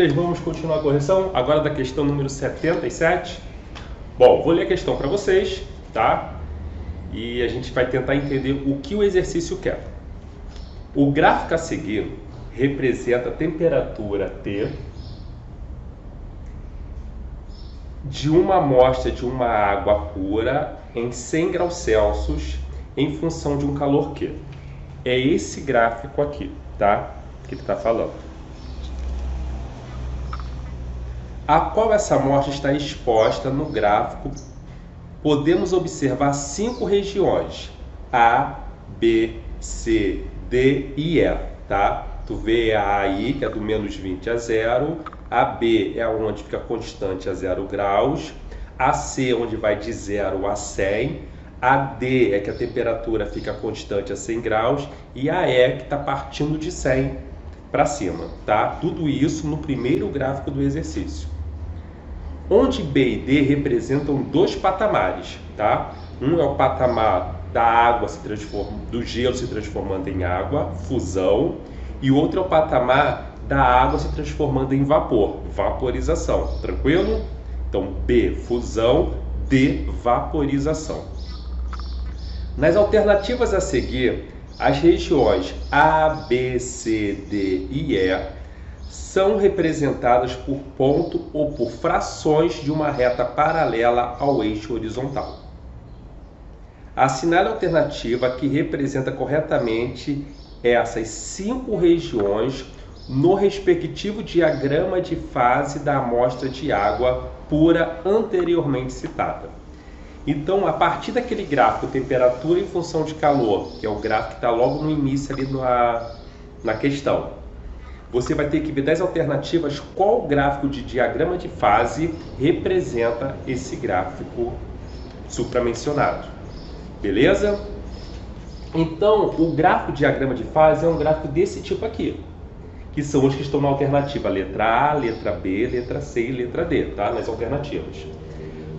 Vocês vamos continuar a correção agora da questão número 77. Bom, vou ler a questão para vocês, tá? E a gente vai tentar entender o que o exercício quer. O gráfico a seguir representa a temperatura T de uma amostra de uma água pura em 100 graus Celsius em função de um calor Q. É esse gráfico aqui, tá? Que ele está falando. A qual essa amostra está exposta no gráfico, podemos observar 5 regiões: A, B, C, D e E, tá? Tu vê a aí, que é do menos 20 a 0, a B é onde fica constante a 0 graus, a C onde vai de 0 a 100, a D é que a temperatura fica constante a 100 graus e a E que está partindo de 100 para cima, tá? Tudo isso no primeiro gráfico do exercício, onde B e D representam 2 patamares, tá? Um é o patamar da água se transformando, do gelo se transformando em água, fusão, e outro é o patamar da água se transformando em vapor, vaporização, tranquilo? Então B, fusão, D, vaporização. Nas alternativas a seguir, as regiões A, B, C, D e E são representadas por ponto ou por frações de uma reta paralela ao eixo horizontal. Assinale a alternativa que representa corretamente essas 5 regiões no respectivo diagrama de fase da amostra de água pura anteriormente citada. Então, a partir daquele gráfico temperatura em função de calor, que é o gráfico que está logo no início ali na questão, você vai ter que ver das alternativas qual gráfico de diagrama de fase representa esse gráfico supramencionado. Beleza? Então, o gráfico de diagrama de fase é um gráfico desse tipo aqui, que são os que estão na alternativa letra A, letra B, letra C e letra D, tá? Nas alternativas.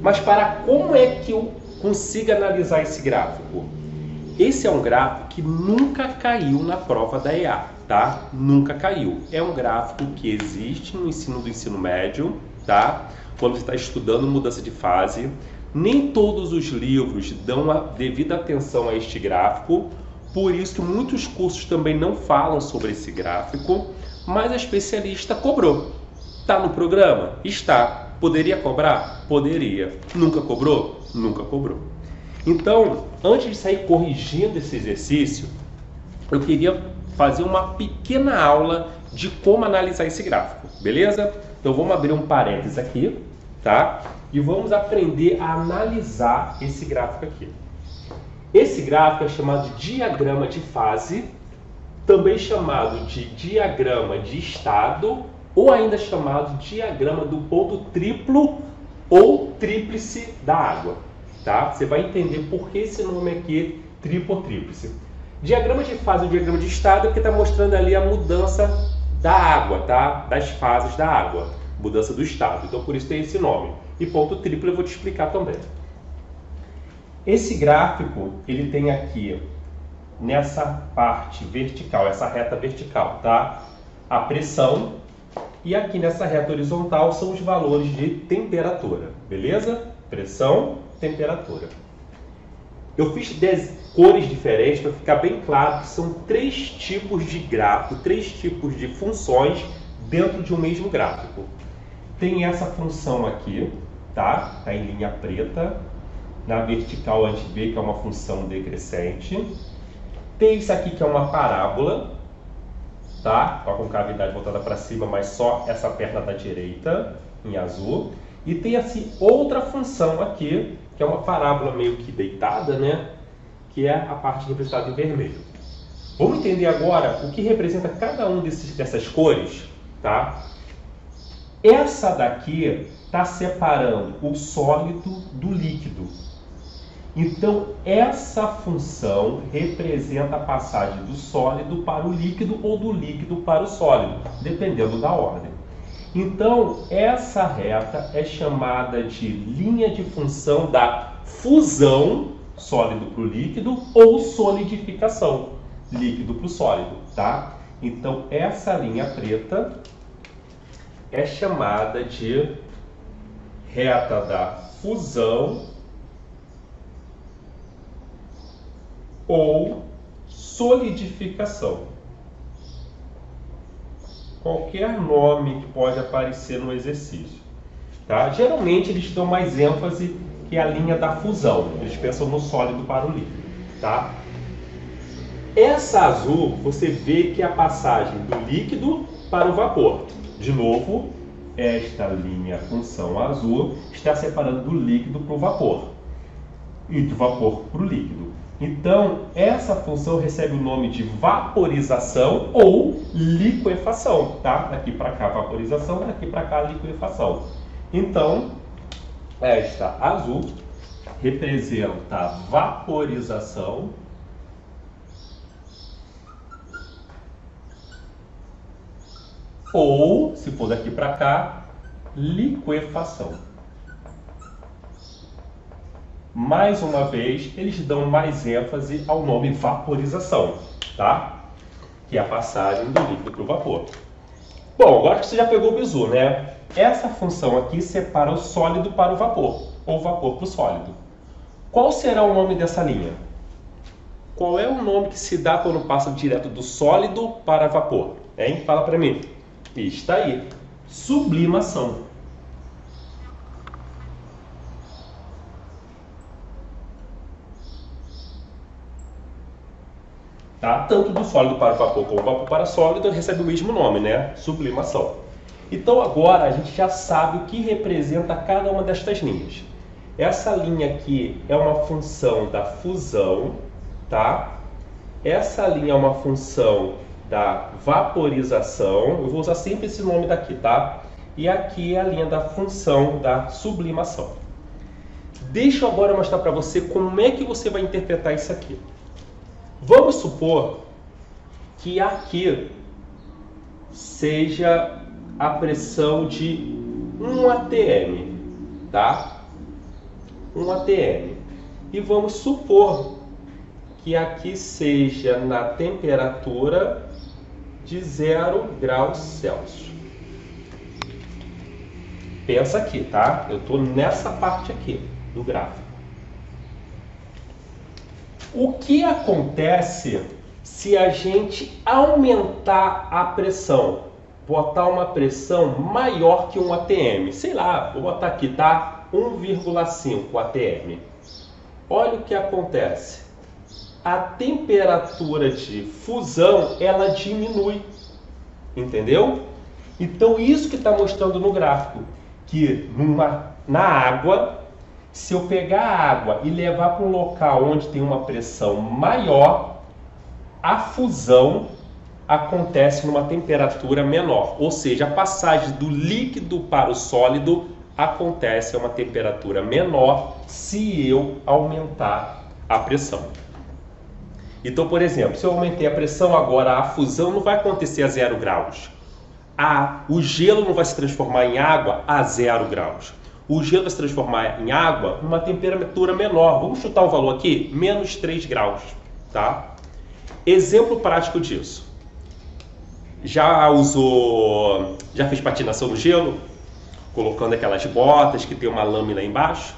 Mas para como é que eu consigo analisar esse gráfico? Esse é um gráfico que nunca caiu na prova da EA, tá? Nunca caiu. É um gráfico que existe no ensino do ensino médio, tá? Quando você está estudando mudança de fase. Nem todos os livros dão a devida atenção a este gráfico, por isso que muitos cursos também não falam sobre esse gráfico, mas a especialista cobrou. Está no programa? Está. Poderia cobrar? Poderia. Nunca cobrou? Nunca cobrou. Então, antes de sair corrigindo esse exercício, eu queria fazer uma pequena aula de como analisar esse gráfico, beleza? Então, vamos abrir um parênteses aqui, tá? E vamos aprender a analisar esse gráfico aqui. Esse gráfico é chamado de diagrama de fase, também chamado de diagrama de estado, ou ainda chamado diagrama do ponto triplo ou tríplice da água, tá? Você vai entender por que esse nome aqui, triplo ou tríplice. Diagrama de fase ou diagrama de estado é porque está mostrando ali a mudança da água, tá? Das fases da água, mudança do estado, então por isso tem esse nome. E ponto triplo eu vou te explicar também. Esse gráfico, ele tem aqui, nessa parte vertical, essa reta vertical, tá? A pressão. E aqui nessa reta horizontal são os valores de temperatura, beleza? Pressão, temperatura. Eu fiz 10 cores diferentes para ficar bem claro que são 3 tipos de gráfico, 3 tipos de funções dentro de um mesmo gráfico. Tem essa função aqui, tá? Está em linha preta. Na vertical a gente vê que é uma função decrescente. Tem isso aqui que é uma parábola, tá? Com a concavidade voltada para cima, mas só essa perna da direita, em azul. E tem assim outra função aqui, que é uma parábola meio que deitada, né? Que é a parte representada em vermelho. Vamos entender agora o que representa cada um dessas cores, tá? Essa daqui está separando o sólido do líquido. Então, essa função representa a passagem do sólido para o líquido ou do líquido para o sólido, dependendo da ordem. Então, essa reta é chamada de linha de função da fusão, sólido para o líquido, ou solidificação, líquido para o sólido, tá? Então, essa linha preta é chamada de reta da fusão ou solidificação. Qualquer nome que pode aparecer no exercício, tá? Geralmente eles dão mais ênfase que a linha da fusão, eles pensam no sólido para o líquido, tá? Essa azul, você vê que é a passagem do líquido para o vapor. De novo, esta linha, a função azul, está separando do líquido para o vapor e do vapor para o líquido. Então, essa função recebe o nome de vaporização ou liquefação, tá? Daqui para cá, vaporização, daqui para cá, liquefação. Então, esta azul representa a vaporização ou, se for daqui para cá, liquefação. Mais uma vez, eles dão mais ênfase ao nome vaporização, tá? Que é a passagem do líquido para o vapor. Bom, agora que você já pegou o bizu, né? Essa função aqui separa o sólido para o vapor, ou vapor para o sólido. Qual será o nome dessa linha? Qual é o nome que se dá quando passa direto do sólido para vapor? Hein? Fala para mim. Está aí. Sublimação. Tá? Tanto do sólido para o vapor como do vapor para o sólido recebe o mesmo nome, né? Sublimação. Então agora a gente já sabe o que representa cada uma destas linhas. Essa linha aqui é uma função da fusão, tá? Essa linha é uma função da vaporização, eu vou usar sempre esse nome daqui, tá? E aqui é a linha da função da sublimação. Deixa eu agora mostrar para você como é que você vai interpretar isso aqui. Vamos supor que aqui seja a pressão de 1 atm, tá? 1 atm. E vamos supor que aqui seja na temperatura de 0 graus Celsius. Pensa aqui, tá? Eu estou nessa parte aqui do gráfico. O que acontece se a gente aumentar a pressão? Botar uma pressão maior que 1 atm. Sei lá, vou botar aqui, tá? 1,5 atm. Olha o que acontece. A temperatura de fusão, ela diminui. Entendeu? Então, isso que está mostrando no gráfico. Que na água... Se eu pegar a água e levar para um local onde tem uma pressão maior, a fusão acontece numa temperatura menor. Ou seja, a passagem do líquido para o sólido acontece a uma temperatura menor se eu aumentar a pressão. Então, por exemplo, se eu aumentei a pressão, agora a fusão não vai acontecer a 0 graus. O gelo não vai se transformar em água a 0 graus. O gelo vai se transformar em água numa temperatura menor. Vamos chutar um valor aqui, menos 3 graus, tá? Exemplo prático disso. Já fez patinação no gelo? Colocando aquelas botas que tem uma lâmina embaixo?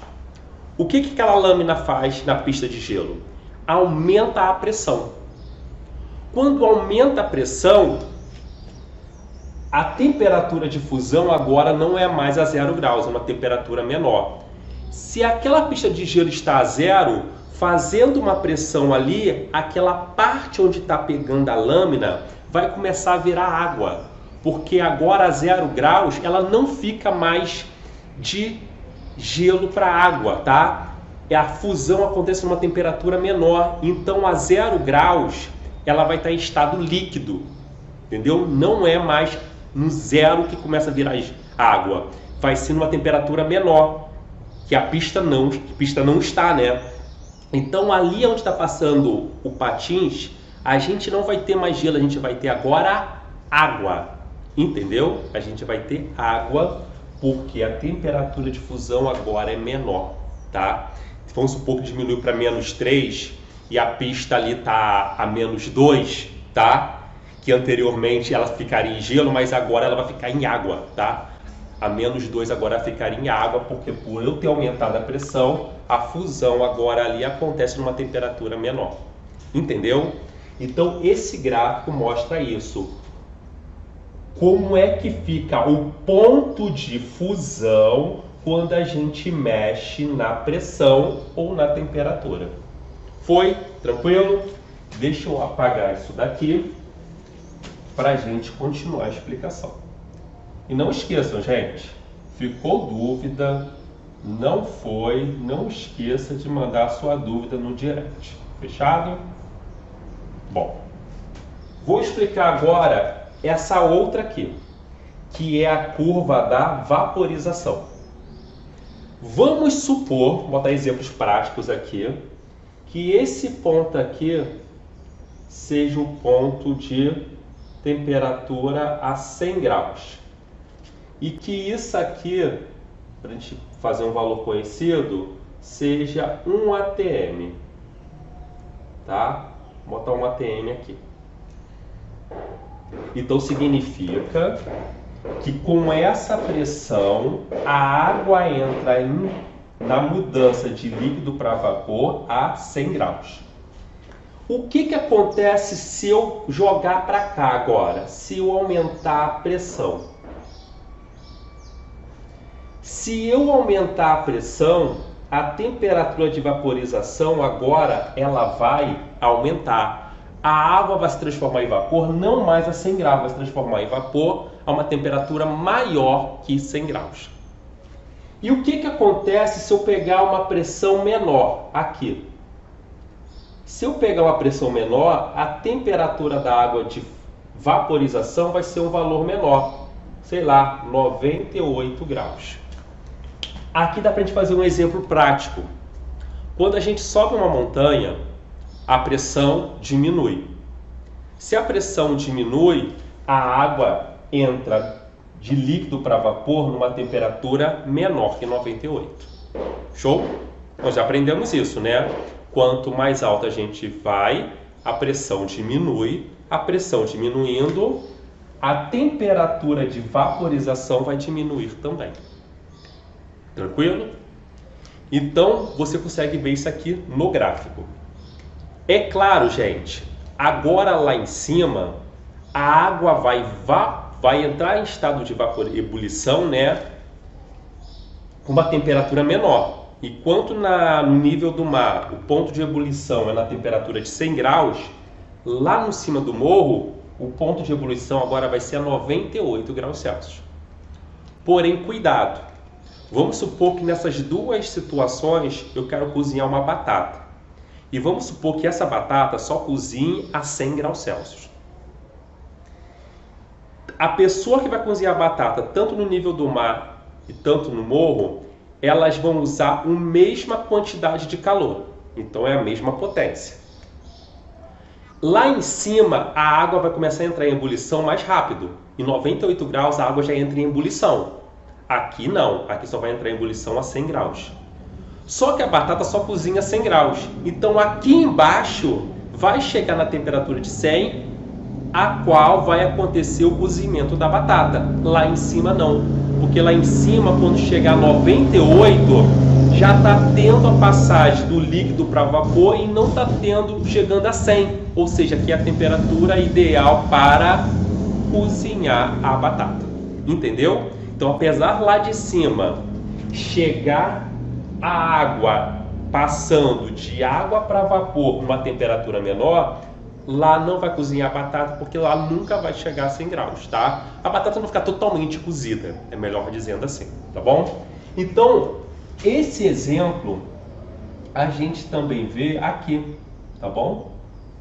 O que aquela lâmina faz na pista de gelo? Aumenta a pressão. Quando aumenta a pressão, a temperatura de fusão agora não é mais a 0 graus, é uma temperatura menor. Se aquela pista de gelo está a 0, fazendo uma pressão ali, aquela parte onde está pegando a lâmina vai começar a virar água. Porque agora a 0 graus ela não fica mais de gelo para água, tá? A fusão acontece numa temperatura menor, então a 0 graus ela vai estar em estado líquido, entendeu? Não é mais no zero que começa a virar água, vai ser numa temperatura menor, que a pista não está, né? Então ali onde está passando o patins, a gente não vai ter mais gelo, a gente vai ter agora água, entendeu? A gente vai ter água porque a temperatura de fusão agora é menor, tá? Vamos supor que diminuiu para menos 3 e a pista ali está a menos 2, tá? que anteriormente ela ficaria em gelo, mas agora ela vai ficar em água, tá? A menos 2 agora ficaria em água, porque por eu ter aumentado a pressão, a fusão agora ali acontece numa temperatura menor. Entendeu? Então esse gráfico mostra isso. Como é que fica o ponto de fusão quando a gente mexe na pressão ou na temperatura? Foi? Tranquilo? Deixa eu apagar isso daqui para a gente continuar a explicação. E não esqueçam, gente, ficou dúvida, não foi, não esqueça de mandar a sua dúvida no direct. Fechado? Bom, vou explicar agora essa outra aqui, que é a curva da vaporização. Vamos supor, vou dar exemplos práticos aqui, que esse ponto aqui seja o ponto de temperatura a 100 graus. E que isso aqui, para a gente fazer um valor conhecido, seja 1 atm. Tá? Vou botar 1 atm aqui. Então significa que com essa pressão, a água entra na mudança de líquido para vapor a 100 graus. O que que acontece se eu jogar para cá agora? Se eu aumentar a pressão? Se eu aumentar a pressão, a temperatura de vaporização agora ela vai aumentar. A água vai se transformar em vapor, não mais a 100 graus, vai se transformar em vapor a uma temperatura maior que 100 graus. E o que que acontece se eu pegar uma pressão menor aqui? Se eu pegar uma pressão menor, a temperatura da água de vaporização vai ser um valor menor. Sei lá, 98 graus. Aqui dá para a gente fazer um exemplo prático. Quando a gente sobe uma montanha, a pressão diminui. Se a pressão diminui, a água entra de líquido para vapor numa temperatura menor que 98. Show? Nós já aprendemos isso, né? Quanto mais alta a gente vai, a pressão diminui. A pressão diminuindo, a temperatura de vaporização vai diminuir também. Tranquilo? Então, você consegue ver isso aqui no gráfico. É claro, gente, agora lá em cima, a água vai entrar em estado de ebulição, né? Com uma temperatura menor. E quanto no nível do mar, o ponto de ebulição é na temperatura de 100 graus, lá no cima do morro, o ponto de ebulição agora vai ser a 98 graus Celsius. Porém, cuidado! Vamos supor que nessas duas situações eu quero cozinhar uma batata. E vamos supor que essa batata só cozinhe a 100 graus Celsius. A pessoa que vai cozinhar a batata, tanto no nível do mar e tanto no morro, elas vão usar a mesma quantidade de calor. Então é a mesma potência. Lá em cima, a água vai começar a entrar em ebulição mais rápido. Em 98 graus, a água já entra em ebulição. Aqui não, aqui só vai entrar em ebulição a 100 graus. Só que a batata só cozinha a 100 graus. Então aqui embaixo vai chegar na temperatura de 100, a qual vai acontecer o cozimento da batata. Lá em cima não, porque lá em cima quando chegar a 98 já está tendo a passagem do líquido para vapor e não está chegando a 100. Ou seja, aqui é a temperatura ideal para cozinhar a batata. Entendeu? Então, apesar lá de cima chegar a água passando de água para vapor com uma temperatura menor, lá não vai cozinhar a batata porque lá nunca vai chegar a 100 graus, tá? A batata não fica totalmente cozida, é melhor dizendo assim, tá bom? Então, esse exemplo a gente também vê aqui, tá bom?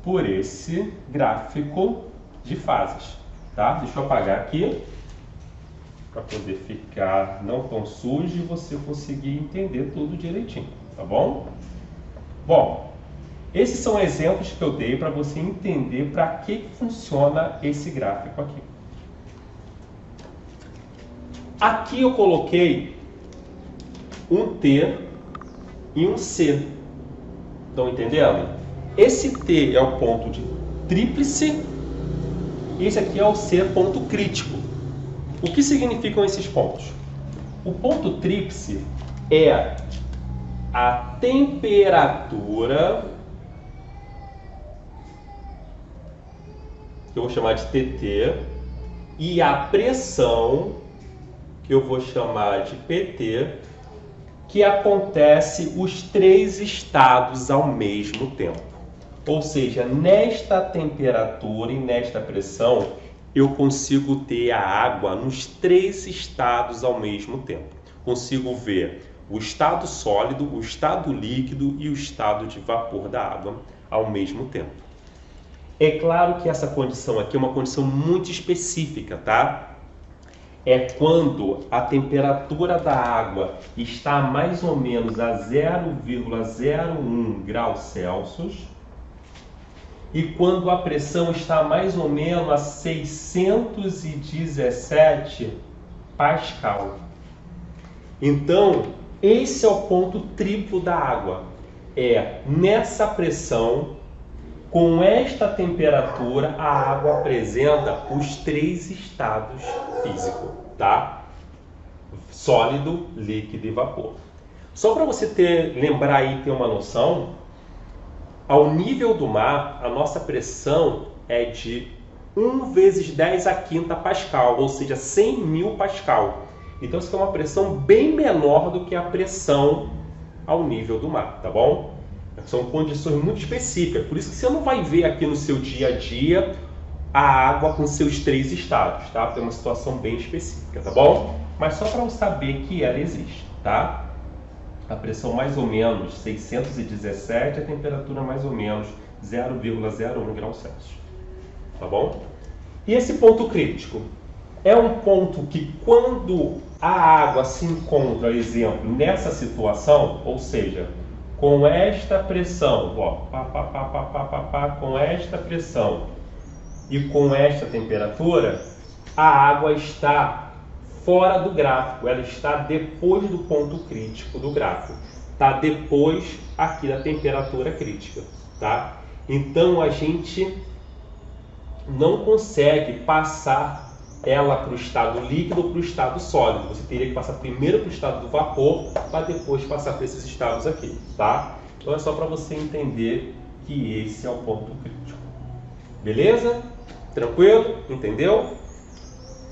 Por esse gráfico de fases, tá? Deixa eu apagar aqui, para poder ficar não tão sujo e você conseguir entender tudo direitinho, tá bom? Bom, esses são exemplos que eu dei para você entender para que funciona esse gráfico aqui. Aqui eu coloquei um T e um C. Estão entendendo? Esse T é o ponto de tríplice E esse aqui é o C, ponto crítico. O que significam esses pontos? O ponto tríplice é a temperatura, que eu vou chamar de TT, e a pressão, que eu vou chamar de PT, que acontece os três estados ao mesmo tempo. Ou seja, nesta temperatura e nesta pressão, eu consigo ter a água nos três estados ao mesmo tempo. Consigo ver o estado sólido, o estado líquido e o estado de vapor da água ao mesmo tempo. É claro que essa condição aqui é uma condição muito específica, tá? É quando a temperatura da água está mais ou menos a 0,01 graus Celsius e quando a pressão está mais ou menos a 617 Pascal. Então, esse é o ponto triplo da água. É nessa pressão, com esta temperatura, a água apresenta os três estados físicos, tá? Sólido, líquido e vapor. Só para você lembrar e ter uma noção, ao nível do mar, a nossa pressão é de 1 vezes 10 à quinta Pascal, ou seja, 100 mil Pascal. Então isso é uma pressão bem menor do que a pressão ao nível do mar, tá bom? São condições muito específicas, por isso que você não vai ver aqui no seu dia a dia a água com seus três estados, tá? Porque é uma situação bem específica, tá bom? Mas só para eu saber que ela existe, tá? A pressão mais ou menos 617, a temperatura mais ou menos 0,01 graus Celsius, tá bom? E esse ponto crítico é um ponto que quando a água se encontra, por exemplo, nessa situação, ou seja, com esta pressão, ó, com esta pressão e com esta temperatura, a água está fora do gráfico, ela está depois do ponto crítico do gráfico, está depois aqui da temperatura crítica, tá? Então a gente não consegue passar ela para o estado líquido ou para o estado sólido. Você teria que passar primeiro para o estado do vapor, para depois passar para esses estados aqui, tá? Então é só para você entender que esse é o ponto crítico. Beleza? Tranquilo? Entendeu?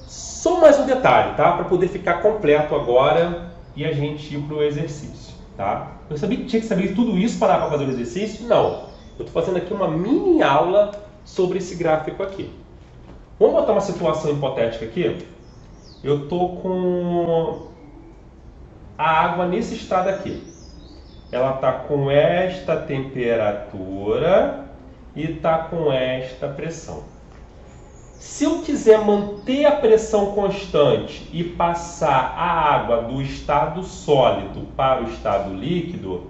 Só mais um detalhe, tá? Para poder ficar completo agora e a gente ir para o exercício, tá? Eu sabia que tinha que saber tudo isso para fazer o exercício? Não. Eu estou fazendo aqui uma mini aula sobre esse gráfico aqui. Vamos botar uma situação hipotética aqui. Eu estou com a água nesse estado aqui. Ela está com esta temperatura e está com esta pressão. Se eu quiser manter a pressão constante e passar a água do estado sólido para o estado líquido,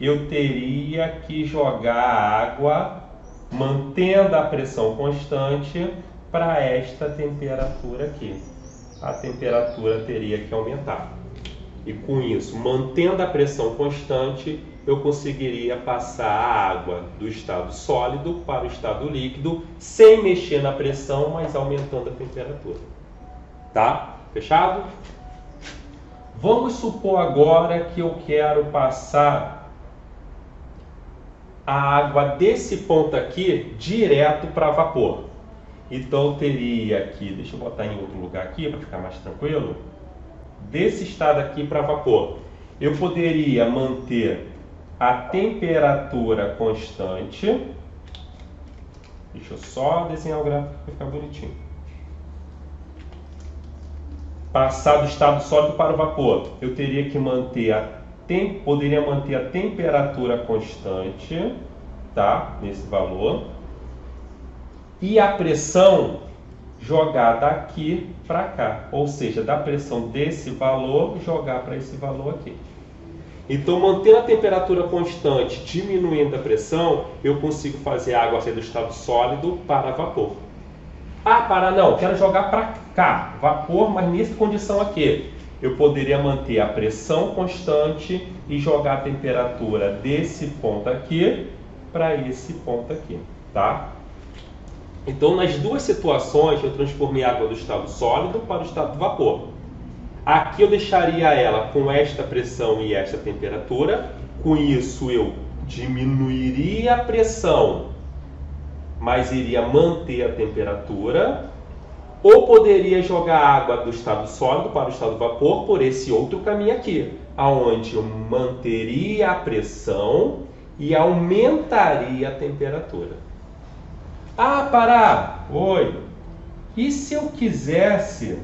eu teria que jogar a água mantendo a pressão constante para esta temperatura aqui. A temperatura teria que aumentar. E com isso, mantendo a pressão constante, eu conseguiria passar a água do estado sólido para o estado líquido, sem mexer na pressão, mas aumentando a temperatura. Tá? Fechado? Vamos supor agora que eu quero passar a água desse ponto aqui direto para vapor. Então eu teria aqui, deixa eu botar em outro lugar aqui para ficar mais tranquilo, desse estado aqui para vapor, eu poderia manter a temperatura constante. Deixa eu só desenhar o gráfico para ficar bonitinho. Passar do estado sólido para o vapor, eu teria que manter poderia manter a temperatura constante, tá? Nesse valor. E a pressão jogar daqui para cá, ou seja, da pressão desse valor jogar para esse valor aqui. Então, mantendo a temperatura constante, diminuindo a pressão, eu consigo fazer a água sair do estado sólido para vapor. Ah, para não, quero jogar para cá, vapor, mas nessa condição aqui. Eu poderia manter a pressão constante e jogar a temperatura desse ponto aqui para esse ponto aqui, tá? Então, nas duas situações, eu transformei a água do estado sólido para o estado vapor. Aqui eu deixaria ela com esta pressão e esta temperatura. Com isso, eu diminuiria a pressão, mas iria manter a temperatura. Ou poderia jogar a água do estado sólido para o estado vapor por esse outro caminho aqui, aonde eu manteria a pressão e aumentaria a temperatura. Ah, Pará! Oi! E se eu quisesse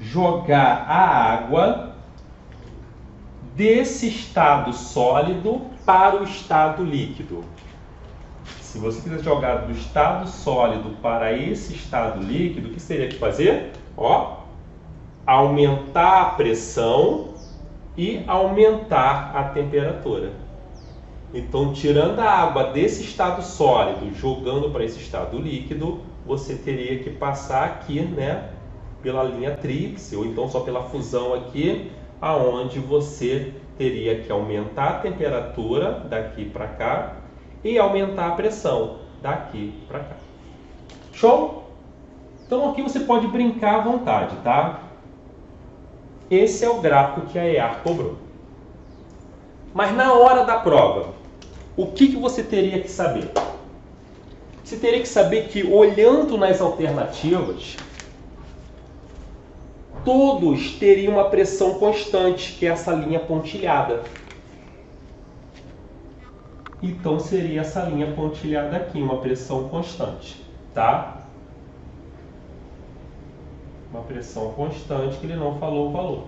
jogar a água desse estado sólido para o estado líquido? Se você quiser jogar do estado sólido para esse estado líquido, o que seria que fazer? Ó, aumentar a pressão e aumentar a temperatura. Então, tirando a água desse estado sólido, jogando para esse estado líquido, você teria que passar aqui, né, pela linha tríplice, ou então só pela fusão aqui, aonde você teria que aumentar a temperatura daqui para cá, e aumentar a pressão daqui para cá. Show? Então aqui você pode brincar à vontade, tá? Esse é o gráfico que a EEAR cobrou. Mas na hora da prova, o que você teria que saber? Você teria que saber que, olhando nas alternativas, todos teriam uma pressão constante, que é essa linha pontilhada. Então, seria essa linha pontilhada aqui, uma pressão constante, tá? Uma pressão constante, que ele não falou o valor.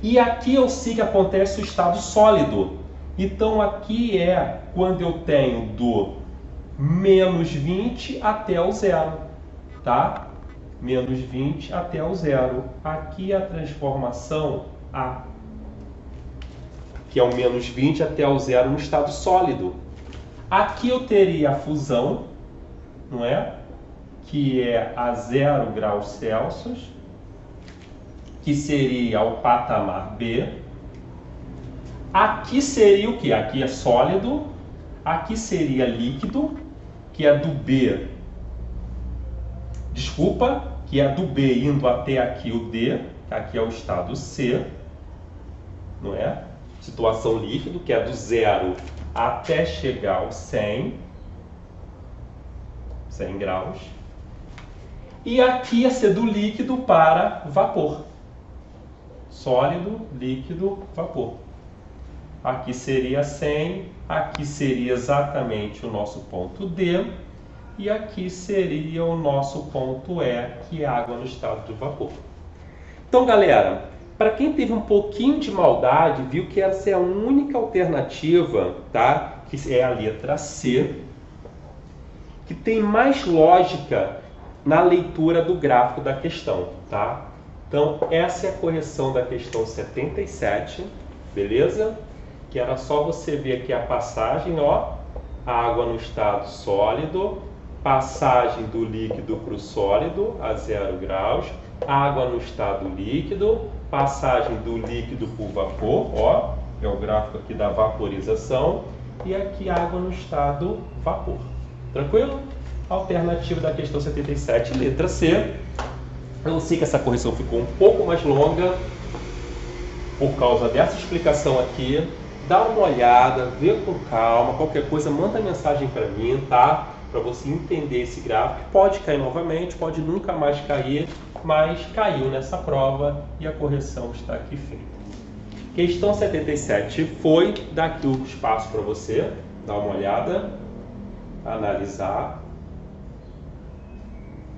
E aqui eu sei que acontece o estado sólido. Então, aqui é quando eu tenho do menos 20 até o zero, tá? Menos 20 até o zero. Aqui a transformação A, que é o menos 20 até o zero no estado sólido. Aqui eu teria a fusão, não é? Que é a 0 graus Celsius, que seria o patamar B. Aqui seria o que? Aqui é sólido, aqui seria líquido, que é do B. Desculpa, que é do B indo até aqui o D, aqui é o estado C, não é? Situação líquido, que é do zero até chegar ao 100 graus. E aqui ia ser do líquido para vapor. Sólido, líquido, vapor. Aqui seria 100, aqui seria exatamente o nosso ponto D, e aqui seria o nosso ponto E, que é água no estado de vapor. Então, galera, para quem teve um pouquinho de maldade, viu que essa é a única alternativa, tá? Que é a letra C, que tem mais lógica na leitura do gráfico da questão, tá? Então, essa é a correção da questão 77, beleza? Que era só você ver aqui a passagem, ó, a água no estado sólido, passagem do líquido para o sólido a 0 graus, água no estado líquido, passagem do líquido para o vapor, ó, é o gráfico aqui da vaporização, e aqui água no estado vapor. Tranquilo? Alternativa da questão 77, letra C. Eu sei que essa correção ficou um pouco mais longa por causa dessa explicação aqui. Dá uma olhada, vê com calma, qualquer coisa manda mensagem para mim, tá? Para você entender esse gráfico. Pode cair novamente, pode nunca mais cair, mas caiu nessa prova e a correção está aqui feita. Questão 77 foi, dá aqui o espaço para você dar uma olhada, analisar.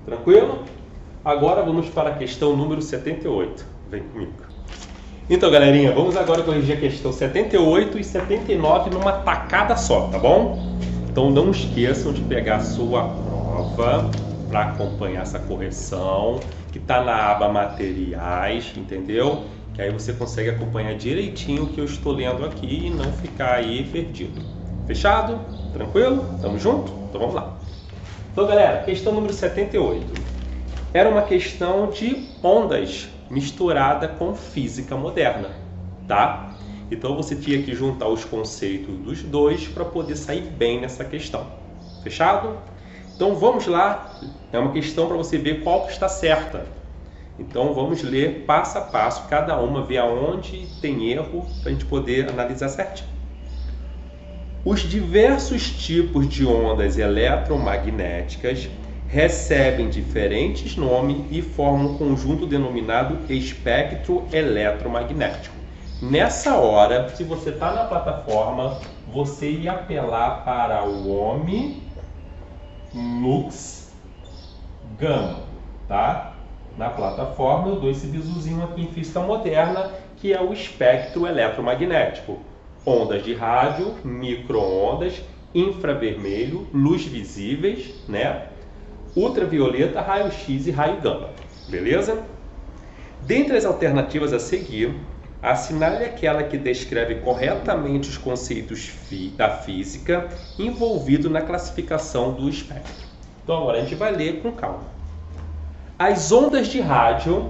Tranquilo? Agora vamos para a questão número 78. Vem comigo. Então, galerinha, vamos agora corrigir a questão 78 e 79 numa tacada só, tá bom? Então não esqueçam de pegar a sua prova para acompanhar essa correção, que está na aba materiais, entendeu? Que aí você consegue acompanhar direitinho o que eu estou lendo aqui e não ficar aí perdido. Fechado? Tranquilo? Tamo junto? Então vamos lá. Então, galera, questão número 78. Era uma questão de ondas misturada com física moderna, tá? Então você tinha que juntar os conceitos dos dois para poder sair bem nessa questão. Fechado? Então vamos lá, é uma questão para você ver qual está certa. Então vamos ler passo a passo, cada uma, ver aonde tem erro, para a gente poder analisar certinho. Os diversos tipos de ondas eletromagnéticas recebem diferentes nomes e formam um conjunto denominado espectro eletromagnético. Nessa hora, se você está na plataforma, você ia apelar para o ohm, lux, gama, tá? Na plataforma, eu dou esse bizuzinho aqui em física moderna, que é o espectro eletromagnético. Ondas de rádio, micro-ondas, infravermelho, luz visíveis, né? Ultravioleta, raio-x e raio-gama. Beleza? Dentre as alternativas a seguir, assinale aquela que descreve corretamente os conceitos da física envolvido na classificação do espectro. Então agora a gente vai ler com calma. As ondas de rádio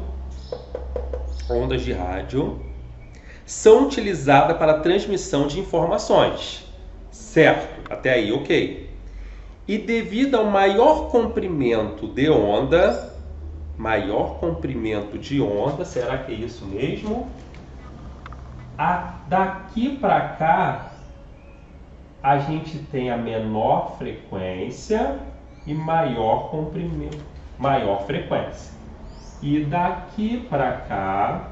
são utilizadas para a transmissão de informações, certo? Até aí, ok. E devido ao maior comprimento de onda, será que é isso mesmo? Daqui para cá, a gente tem a menor frequência e maior comprimento. Maior frequência. E daqui para cá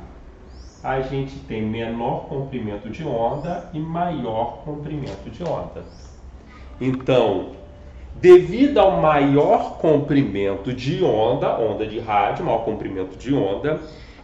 a gente tem menor comprimento de onda e maior comprimento de onda. Então, devido ao maior comprimento de onda, onda de rádio, maior comprimento de onda,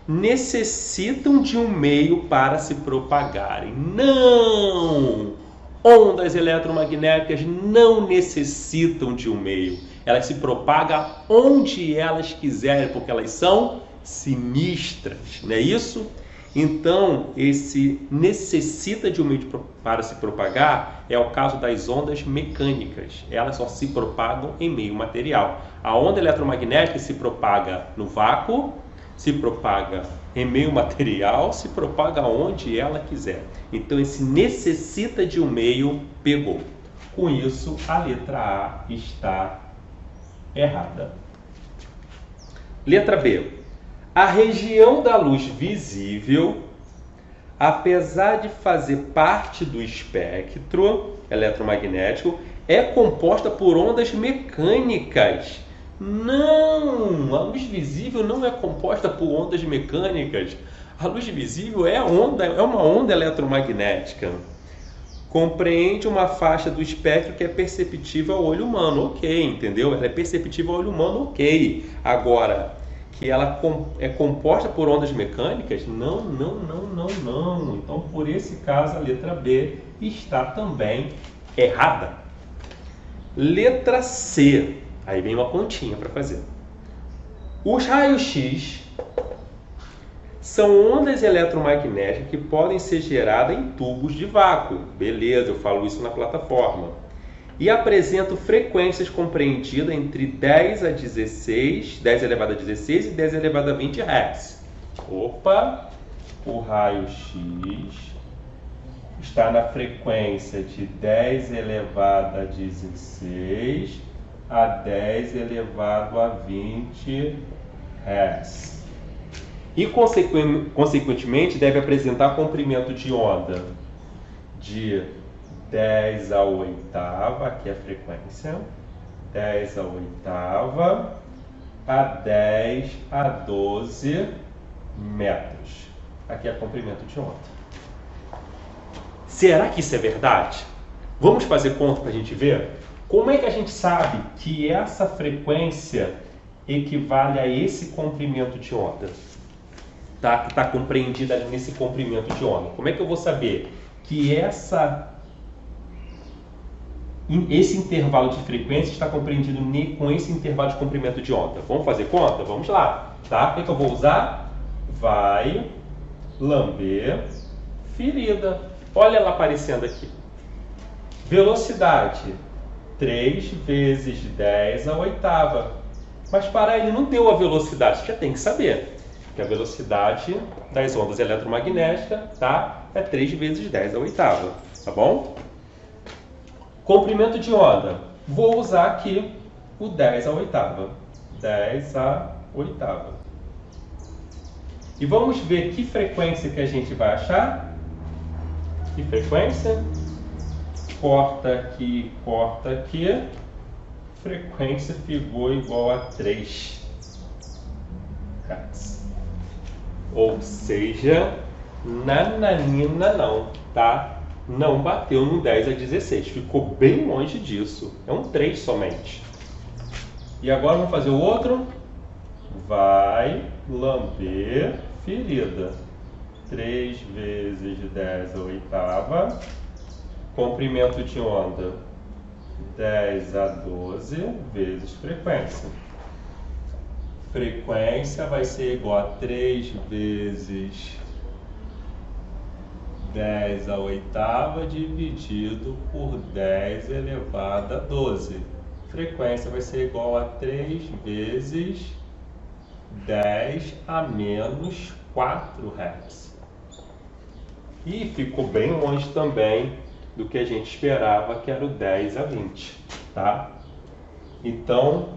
necessitam de um meio para se propagarem. Não! Ondas eletromagnéticas não necessitam de um meio. Elas se propagam onde elas quiserem, porque elas são sinistras, não é isso? Então, esse necessita de um meio para se propagar é o caso das ondas mecânicas. Elas só se propagam em meio material. A onda eletromagnética se propaga no vácuo, se propaga em meio material, se propaga onde ela quiser. Então, esse necessita de um meio pegou. Com isso, a letra A está errada. Letra B. A região da luz visível, apesar de fazer parte do espectro eletromagnético, é composta por ondas mecânicas. Não! A luz visível não é composta por ondas mecânicas. A luz visível é uma onda eletromagnética. Compreende uma faixa do espectro que é perceptível ao olho humano, ok, entendeu? Ela é perceptível ao olho humano, ok. Agora, que ela é composta por ondas mecânicas? Não, não, não, não, não. Então, por esse caso, a letra B está também errada. Letra C. Aí vem uma continha para fazer. Os raios-x são ondas eletromagnéticas que podem ser geradas em tubos de vácuo. Beleza, eu falo isso na plataforma. E apresentam frequências compreendidas entre 10 elevado a 16 e 10 elevado a 20 Hz. Opa! O raio-x está na frequência de 10 elevado a 16 a 10 elevado a 20 Hz. E, consequentemente, deve apresentar comprimento de onda de 10⁸, aqui é a frequência, 10⁸ a 10 a 12 metros. Aqui é comprimento de onda. Será que isso é verdade? Vamos fazer conta para a gente ver? Como é que a gente sabe que essa frequência equivale a esse comprimento de onda? Que está compreendida ali nesse comprimento de onda. Como é que eu vou saber que esse intervalo de frequência está compreendido com esse intervalo de comprimento de onda? Vamos fazer conta? Vamos lá. Tá? O que é que eu vou usar? Vai lamber ferida. Olha ela aparecendo aqui. Velocidade 3 vezes 10⁸. Mas para ele não deu a velocidade, você já tem que saber. Que a velocidade das ondas eletromagnéticas, tá? é 3 vezes 10 à oitava, tá bom? Comprimento de onda. Vou usar aqui o 10 à oitava. 10 à oitava. E vamos ver que frequência que a gente vai achar. Que frequência? Corta aqui. Frequência pivô igual a 3 Hz. Ou seja, nananina não, tá? Não bateu no 10 a 16. Ficou bem longe disso. É um 3 somente. E agora vamos fazer o outro. Vai lamber ferida. 3 vezes 10 à oitava. Comprimento de onda 10 a 12 vezes frequência. Frequência vai ser igual a 3 vezes 10 à oitava dividido por 10 elevado a 12. Frequência vai ser igual a 3 vezes 10 a menos 4 Hz. E ficou bem longe também do que a gente esperava, que era o 10 a 20, tá? Então,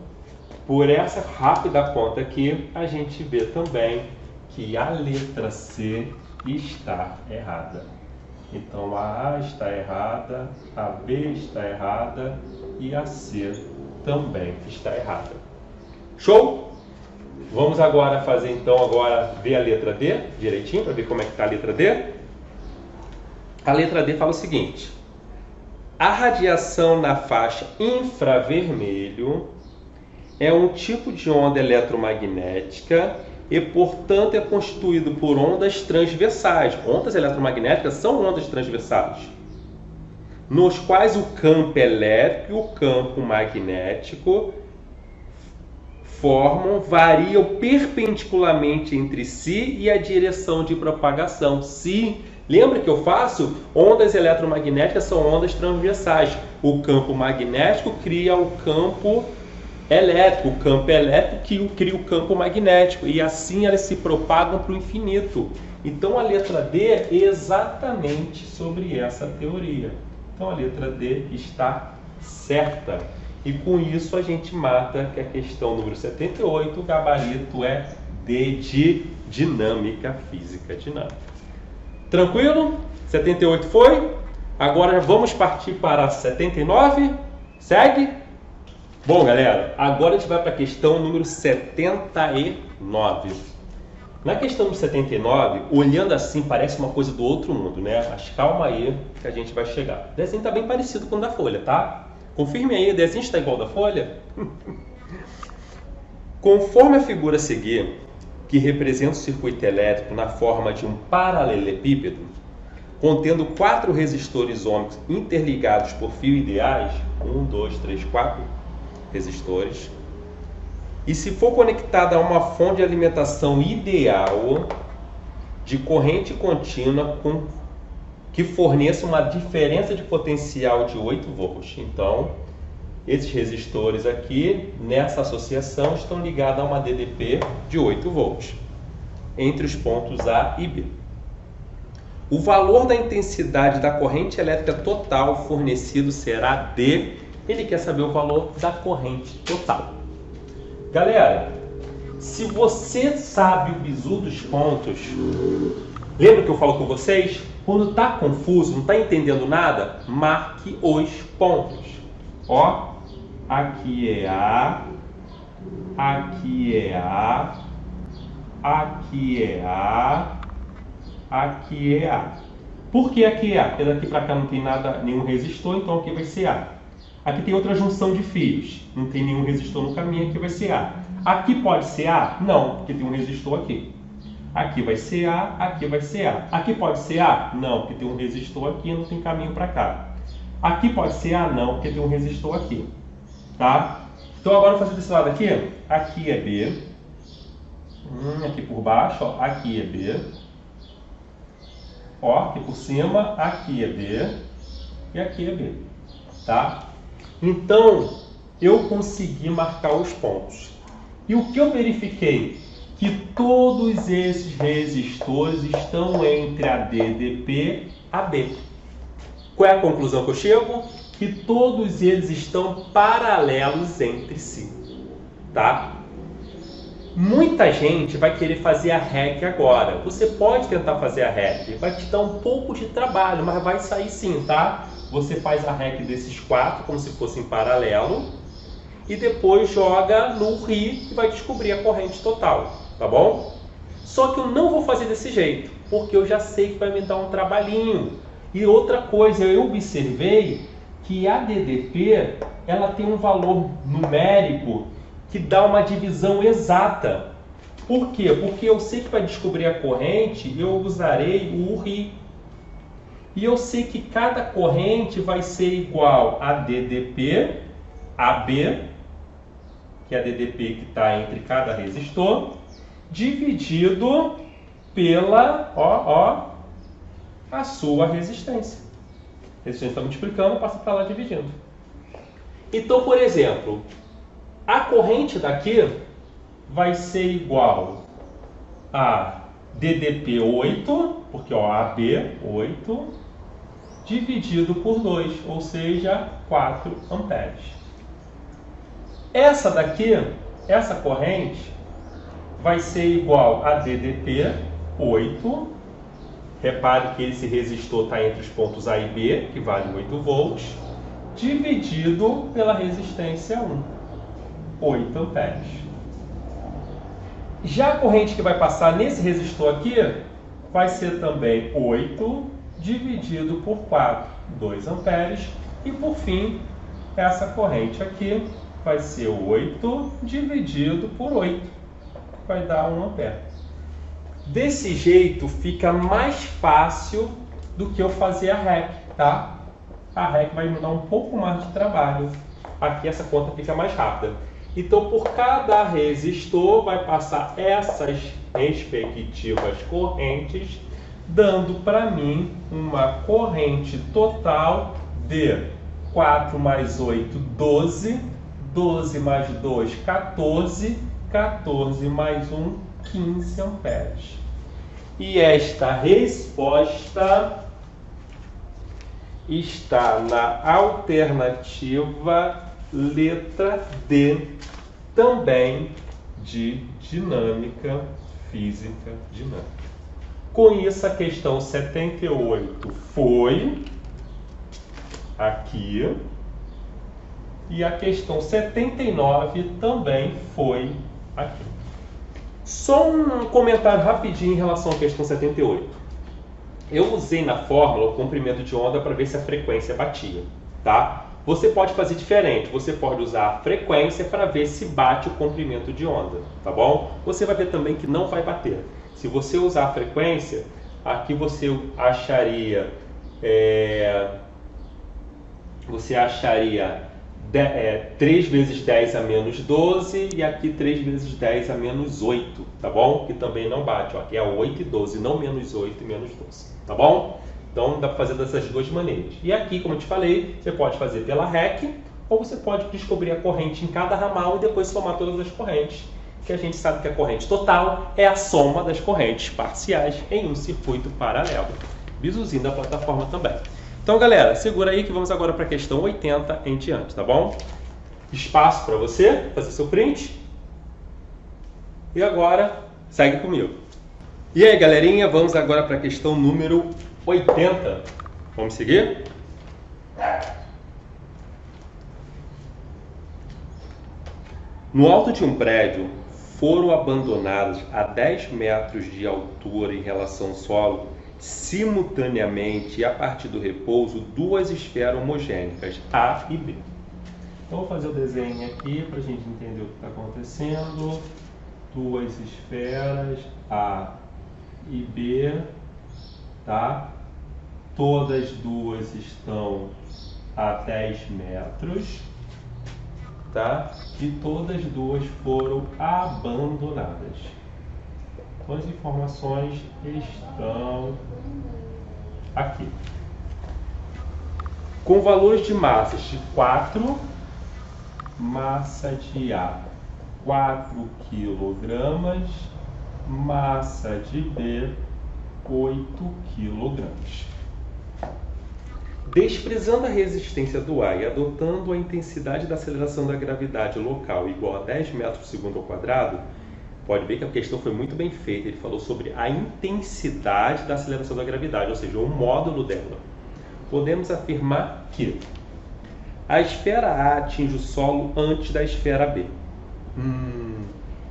por essa rápida conta aqui, a gente vê também que a letra C está errada. Então, a está errada, a B está errada e a C também está errada. Show? Vamos agora fazer, então, ver a letra D direitinho, para ver como é que está a letra D. A letra D fala o seguinte: a radiação na faixa infravermelho é um tipo de onda eletromagnética e, portanto, é constituído por ondas transversais. Ondas eletromagnéticas são ondas transversais, nos quais o campo elétrico e o campo magnético variam perpendicularmente entre si e a direção de propagação. Lembra que eu faço? Ondas eletromagnéticas são ondas transversais. O campo magnético cria o campo elétrico. O campo elétrico cria o campo magnético. E assim elas se propagam para o infinito. Então a letra D é exatamente sobre essa teoria. Então a letra D está certa. E com isso a gente mata que a questão número 78, o gabarito é D de dinâmica física dinâmica. Tranquilo? 78 foi? Agora vamos partir para 79? Segue? Bom, galera, agora a gente vai para a questão número 79. Na questão número 79, olhando assim, parece uma coisa do outro mundo, né? Mas calma aí que a gente vai chegar. O desenho está bem parecido com o da folha, tá? Confirme aí, o desenho está igual ao da folha? Conforme a figura a seguir, que representa o circuito elétrico na forma de um paralelepípedo, contendo 4 resistores ômicos interligados por fio ideais, 1, 2, 3, 4 resistores, e se for conectada a uma fonte de alimentação ideal de corrente contínua que forneça uma diferença de potencial de 8 volts. Então, esses resistores aqui, nessa associação, estão ligados a uma DDP de 8 volts, entre os pontos A e B. O valor da intensidade da corrente elétrica total fornecido será D. Ele quer saber o valor da corrente total. Galera, se você sabe o bizu dos pontos, lembra que eu falo com vocês? Quando está confuso, não está entendendo nada, marque os pontos. Ó, aqui é A, aqui é A, aqui é A, aqui é A. Por que aqui é A? Porque daqui para cá não tem nada, nenhum resistor, então aqui vai ser A. Aqui tem outra junção de fios, não tem nenhum resistor no caminho, aqui vai ser A. Aqui pode ser A? Não, porque tem um resistor aqui. Aqui vai ser A, aqui vai ser A. Aqui pode ser A? Não, porque tem um resistor aqui e não tem caminho para cá. Aqui pode ser A? Não, porque tem um resistor aqui. Tá? Então agora eu vou fazer desse lado aqui. Aqui é B. Aqui por baixo, ó. Aqui é B. Ó, aqui por cima, aqui é B. E aqui é B. Tá? Então, eu consegui marcar os pontos. E o que eu verifiquei? que todos esses resistores estão entre a DDP e a B. Qual é a conclusão que eu chego? Que todos eles estão paralelos entre si, tá? Muita gente vai querer fazer a REC agora. Você pode tentar fazer a REC, vai te dar um pouco de trabalho, mas vai sair sim, tá? Você faz a REC desses quatro, como se fosse em paralelo, e depois joga no RI e vai descobrir a corrente total, tá bom? Só que eu não vou fazer desse jeito, porque eu já sei que vai me dar um trabalhinho. E outra coisa, eu observei que a DDP, ela tem um valor numérico que dá uma divisão exata. Por quê? Porque eu sei que para descobrir a corrente, eu usarei o RI. E eu sei que cada corrente vai ser igual a DDP, AB, que é a DDP que está entre cada resistor, dividido pela, a sua resistência. Resistência está multiplicando, passa para lá dividindo. Então, por exemplo, a corrente daqui vai ser igual a DDP8, porque ó, AB8, dividido por 2, ou seja, 4 amperes. Essa daqui, essa corrente, vai ser igual a DDP8. Repare que esse resistor está entre os pontos A e B, que vale 8 volts, dividido pela resistência 1. 8 amperes. Já a corrente que vai passar nesse resistor aqui vai ser também 8 dividido por 4, 2 amperes. E por fim, essa corrente aqui vai ser 8 dividido por 8, vai dar 1 ampere. Desse jeito fica mais fácil do que eu fazer a REC, tá? A REC vai me dar um pouco mais de trabalho. Aqui essa conta fica mais rápida. Então, por cada resistor, vai passar essas respectivas correntes, dando para mim uma corrente total de 4 mais 8, 12, 12 mais 2, 14, 14 mais 1, 15 amperes. E esta resposta está na alternativa letra D, também de dinâmica física dinâmica. Com isso, a questão 78 foi aqui e a questão 79 também foi aqui. Só um comentário rapidinho em relação à questão 78. Eu usei na fórmula o comprimento de onda para ver se a frequência batia, tá? Você pode fazer diferente, você pode usar a frequência para ver se bate o comprimento de onda, tá bom? Você vai ver também que não vai bater. Se você usar a frequência, aqui você acharia, você acharia 3 vezes 10 a menos 12 e aqui 3 vezes 10 a menos 8, tá bom? Que também não bate, ó, aqui é 8 e 12, não menos 8 e menos 12, tá bom? Então, dá para fazer dessas duas maneiras. E aqui, como eu te falei, você pode fazer pela REC ou você pode descobrir a corrente em cada ramal e depois somar todas as correntes, que a gente sabe que a corrente total é a soma das correntes parciais em um circuito paralelo. Bizuzinho da plataforma também. Então, galera, segura aí que vamos agora para a questão 80 em diante, tá bom? Espaço para você fazer seu print. E agora, segue comigo. E aí, galerinha, vamos agora para a questão número 80. Vamos seguir? No alto de um prédio, foram abandonados a 10 metros de altura em relação ao solo, simultaneamente, a partir do repouso, duas esferas homogênicas, A e B. Então, vou fazer o desenho aqui para a gente entender o que está acontecendo. Duas esferas, A e B. Tá? Todas duas estão a 10 metros, tá? E todas duas foram abandonadas. Então, as informações estão aqui. Com valores de massas de 4, massa de A 4 kg, massa de B, 8 kg. Desprezando a resistência do ar e adotando a intensidade da aceleração da gravidade local igual a 10 m/s², pode ver que a questão foi muito bem feita. Ele falou sobre a intensidade da aceleração da gravidade, ou seja, o módulo dela. Podemos afirmar que a esfera A atinge o solo antes da esfera B.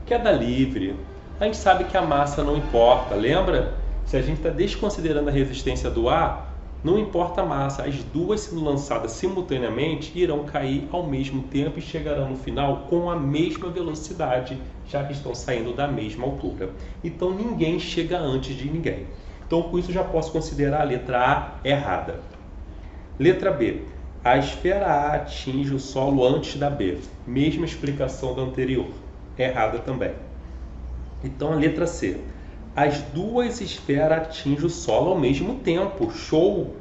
Queda livre. A gente sabe que a massa não importa, lembra? Se a gente está desconsiderando a resistência do ar, não importa a massa. As duas sendo lançadas simultaneamente irão cair ao mesmo tempo e chegarão no final com a mesma velocidade, já que estão saindo da mesma altura. Então ninguém chega antes de ninguém. Então com isso já posso considerar a letra A errada. Letra B. A esfera A atinge o solo antes da B. Mesma explicação da anterior. Errada também. Então a letra C. As duas esferas atingem o solo ao mesmo tempo. Show!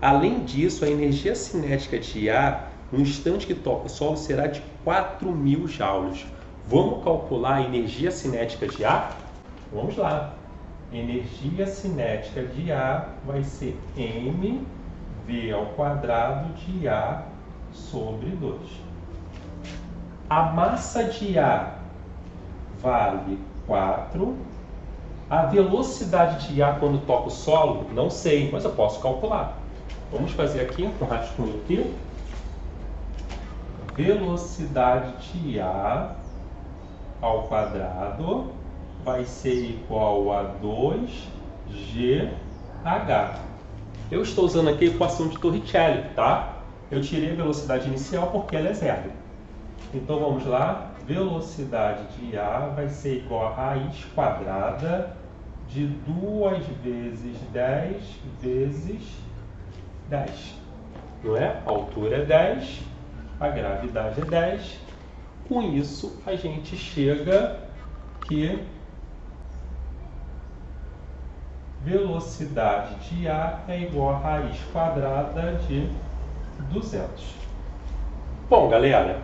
Além disso, a energia cinética de A, no instante que toca o solo, será de 4.000 joules. Vamos calcular a energia cinética de A? Vamos lá. Energia cinética de A vai ser mv² de A sobre 2. A massa de A vale 4. A velocidade de A quando toca o solo, não sei, mas eu posso calcular. Vamos fazer aqui um rascunho aqui. Velocidade de A ao quadrado vai ser igual a 2gh. Eu estou usando aqui a equação de Torricelli, tá? Eu tirei a velocidade inicial porque ela é zero. Então vamos lá. Velocidade de A vai ser igual a raiz² de 2 vezes 10 vezes 10. Não é? A altura é 10, a gravidade é 10. Com isso, a gente chega que velocidade de A é igual a raiz² de 200. Bom, galera,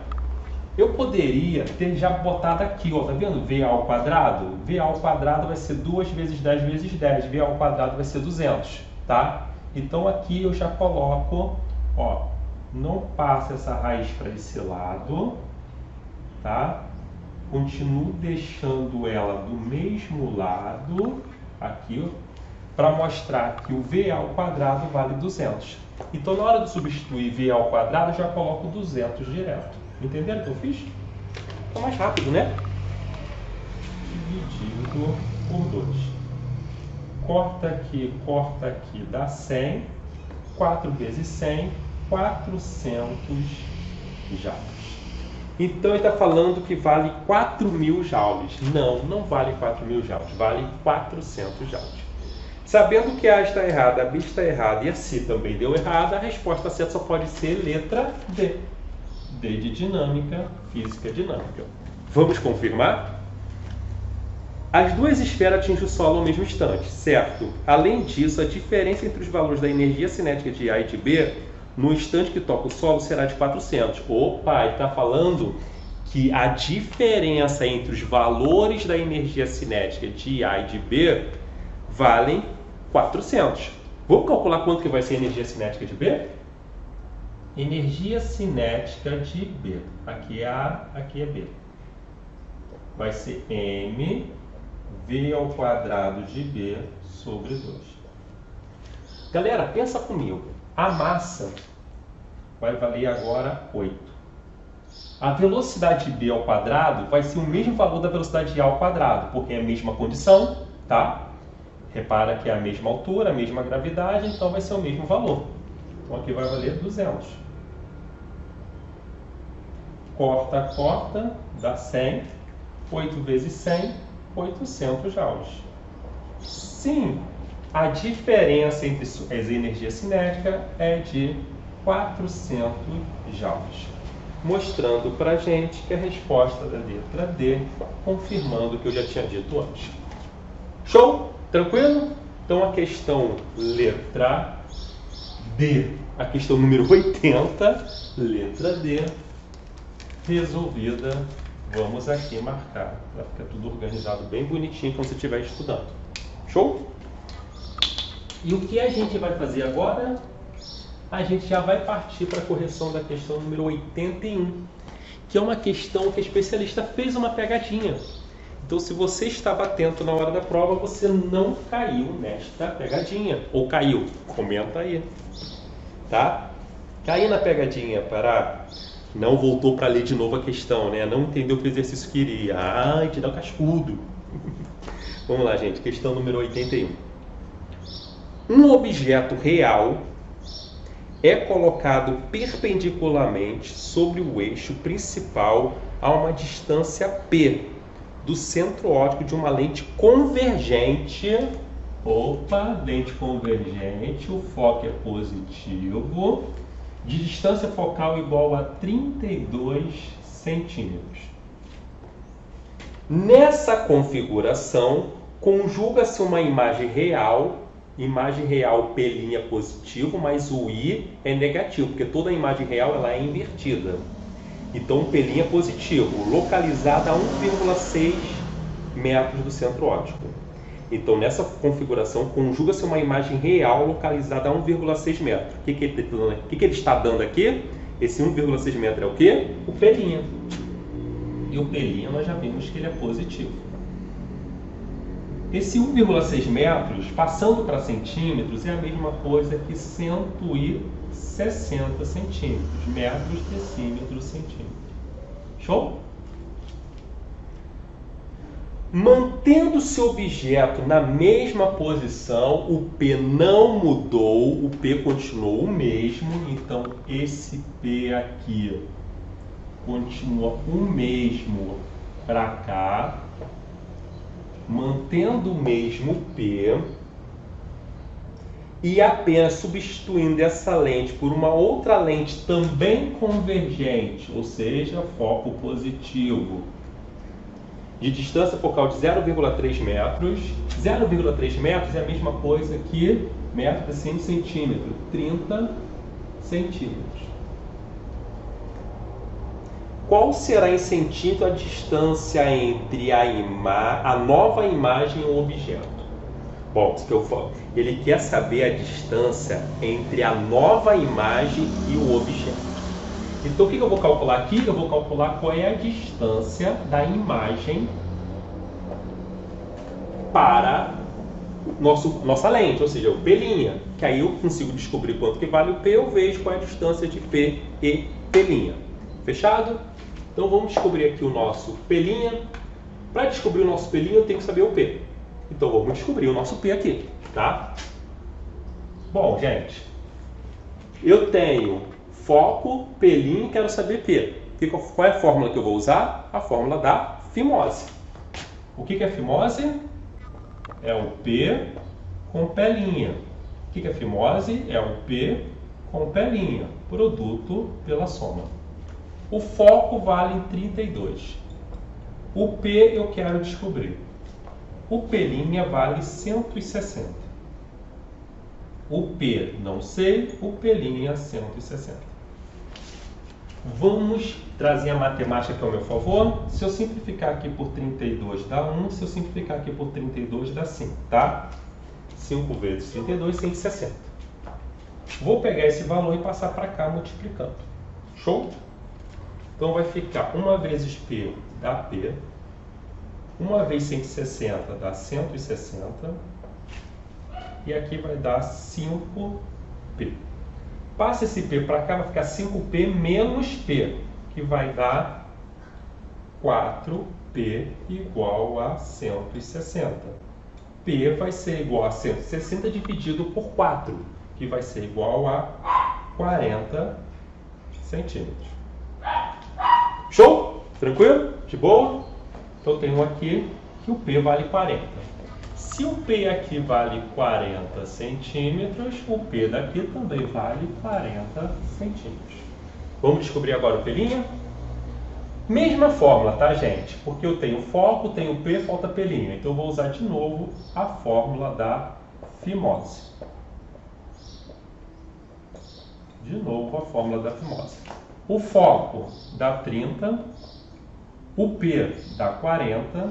eu poderia ter já botado aqui, ó, tá vendo? VA². VA² vai ser 2 vezes 10 vezes 10. VA² vai ser 200, tá? Então aqui eu já coloco, ó, não passa essa raiz para esse lado, tá? Continuo deixando ela do mesmo lado, aqui, para mostrar que o VA² vale 200. Então na hora de substituir VA² eu já coloco 200 direto. Entenderam o que eu fiz? Ficou mais rápido, né? Dividido por 2. Corta aqui, dá 100. 4 vezes 100, 400 joules. Então, ele está falando que vale 4.000 joules. Não, não vale 4.000 joules, vale 400 joules. Sabendo que A está errada, a B está errada e a C também deu errada, a resposta certa só pode ser letra D. D de dinâmica, física dinâmica. Vamos confirmar? As duas esferas atingem o solo ao mesmo instante, certo? Além disso, a diferença entre os valores da energia cinética de A e de B no instante que toca o solo será de 400. Opa, ele está falando que a diferença entre os valores da energia cinética de A e de B valem 400. Vamos calcular quanto que vai ser a energia cinética de B? Energia cinética de B, aqui é A, aqui é B, vai ser mv² de B sobre 2. Galera, pensa comigo, a massa vai valer agora 8. A velocidade de B ao quadrado vai ser o mesmo valor da velocidade de A ao quadrado, porque é a mesma condição, tá? Repara que é a mesma altura, a mesma gravidade, então vai ser o mesmo valor. Então aqui vai valer 200. Corta, dá 100, 8 vezes 100, 800 joules. Sim, a diferença entre as energias cinéticas é de 400 joules, mostrando para a gente que a resposta da letra D, confirmando o que eu já tinha dito antes. Show? Tranquilo? Então a questão letra D, a questão número 80, letra D, resolvida Vamos aqui marcar, vai ficar tudo organizado bem bonitinho quando você estiver estudando. Show? E o que a gente vai fazer agora? A gente já vai partir para a correção da questão número 81, que é uma questão que a especialista fez uma pegadinha. Então, se você estava atento na hora da prova, você não caiu nesta pegadinha. Ou caiu? Comenta aí. Tá? Cair na pegadinha, parar. Não voltou para ler de novo a questão, né? Não entendeu que o exercício queria. Ai, te dá um cascudo. Vamos lá, gente. Questão número 81. Um objeto real é colocado perpendicularmente sobre o eixo principal a uma distância P do centro óptico de uma lente convergente. Opa, lente convergente, o foco é positivo, de distância focal igual a 32 centímetros. Nessa configuração, conjuga-se uma imagem real P' é positivo, mas o I é negativo, porque toda imagem real ela é invertida. Então, P' é positivo, localizada a 1,6 metros do centro óptico. Então, nessa configuração, conjuga-se uma imagem real localizada a 1,6 metros. O que ele está dando aqui? Esse 1,6 metro é o quê? O P'. E o P' nós já vimos que ele é positivo. Esse 1,6 metros, passando para centímetros, é a mesma coisa que 160 centímetros. Metros, decímetros, centímetros. Show? Mantendo-se o objeto na mesma posição, o P não mudou, o P continuou o mesmo. Então, esse P aqui continua o mesmo para cá. Mantendo o mesmo P e apenas substituindo essa lente por uma outra lente também convergente, ou seja, foco positivo. De distância focal de 0,3 metros. 0,3 metros é a mesma coisa que metro de 100 centímetros, 30 centímetros. Qual será em centímetro a distância entre a nova imagem e o objeto? Bom, isso que eu falo. Ele quer saber a distância entre a nova imagem e o objeto. Então, o que eu vou calcular aqui? Eu vou calcular qual é a distância da imagem para nossa lente, ou seja, o P'. Que aí eu consigo descobrir quanto que vale o P, eu vejo qual é a distância de P e P'. Fechado? Então, vamos descobrir aqui o nosso P'. Para descobrir o nosso P', eu tenho que saber o P. Então, vamos descobrir o nosso P aqui, tá? Bom, gente, eu tenho foco, P', quero saber P. Qual é a fórmula que eu vou usar? A fórmula da fimose. O que é fimose? É um P com P'. O que é fimose? É um P com P'. Produto pela soma. O foco vale 32. O P eu quero descobrir. O P' vale 160. O P não sei, o P' 160. Vamos trazer a matemática aqui ao meu favor. Se eu simplificar aqui por 32 dá 1, se eu simplificar aqui por 32 dá 5, tá? 5 vezes 32, 160. Vou pegar esse valor e passar para cá multiplicando. Show? Então vai ficar 1 vezes P dá P, 1 vezes 160 dá 160, e aqui vai dar 5P. Passa esse P para cá, vai ficar 5P menos P, que vai dar 4P igual a 160. P vai ser igual a 160 dividido por 4, que vai ser igual a 40 centímetros. Show? Tranquilo? De boa? Então, eu tenho aqui que o P vale 40. Se o P aqui vale 40 centímetros, o P daqui também vale 40 centímetros. Vamos descobrir agora o P'? Mesma fórmula, tá, gente? Porque eu tenho foco, tenho P, falta P'. Então, eu vou usar de novo a fórmula da fimose. De novo, a fórmula da fimose. O foco dá 30, O P dá 40,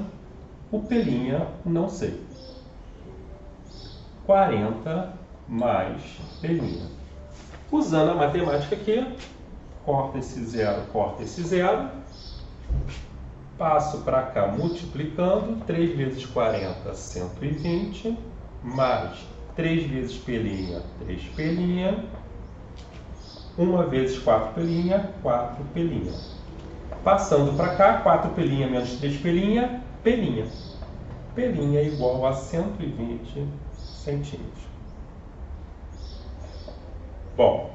o P' não sei. 40 mais P'. Usando a matemática aqui, corta esse zero, corta esse zero. Passo para cá multiplicando, 3 vezes 40, 120, mais 3 vezes P', 3P', 1 vezes 4P', 4P'. Passando para cá, 4P' menos 3P', P'. P' é igual a 120 centímetros. Bom,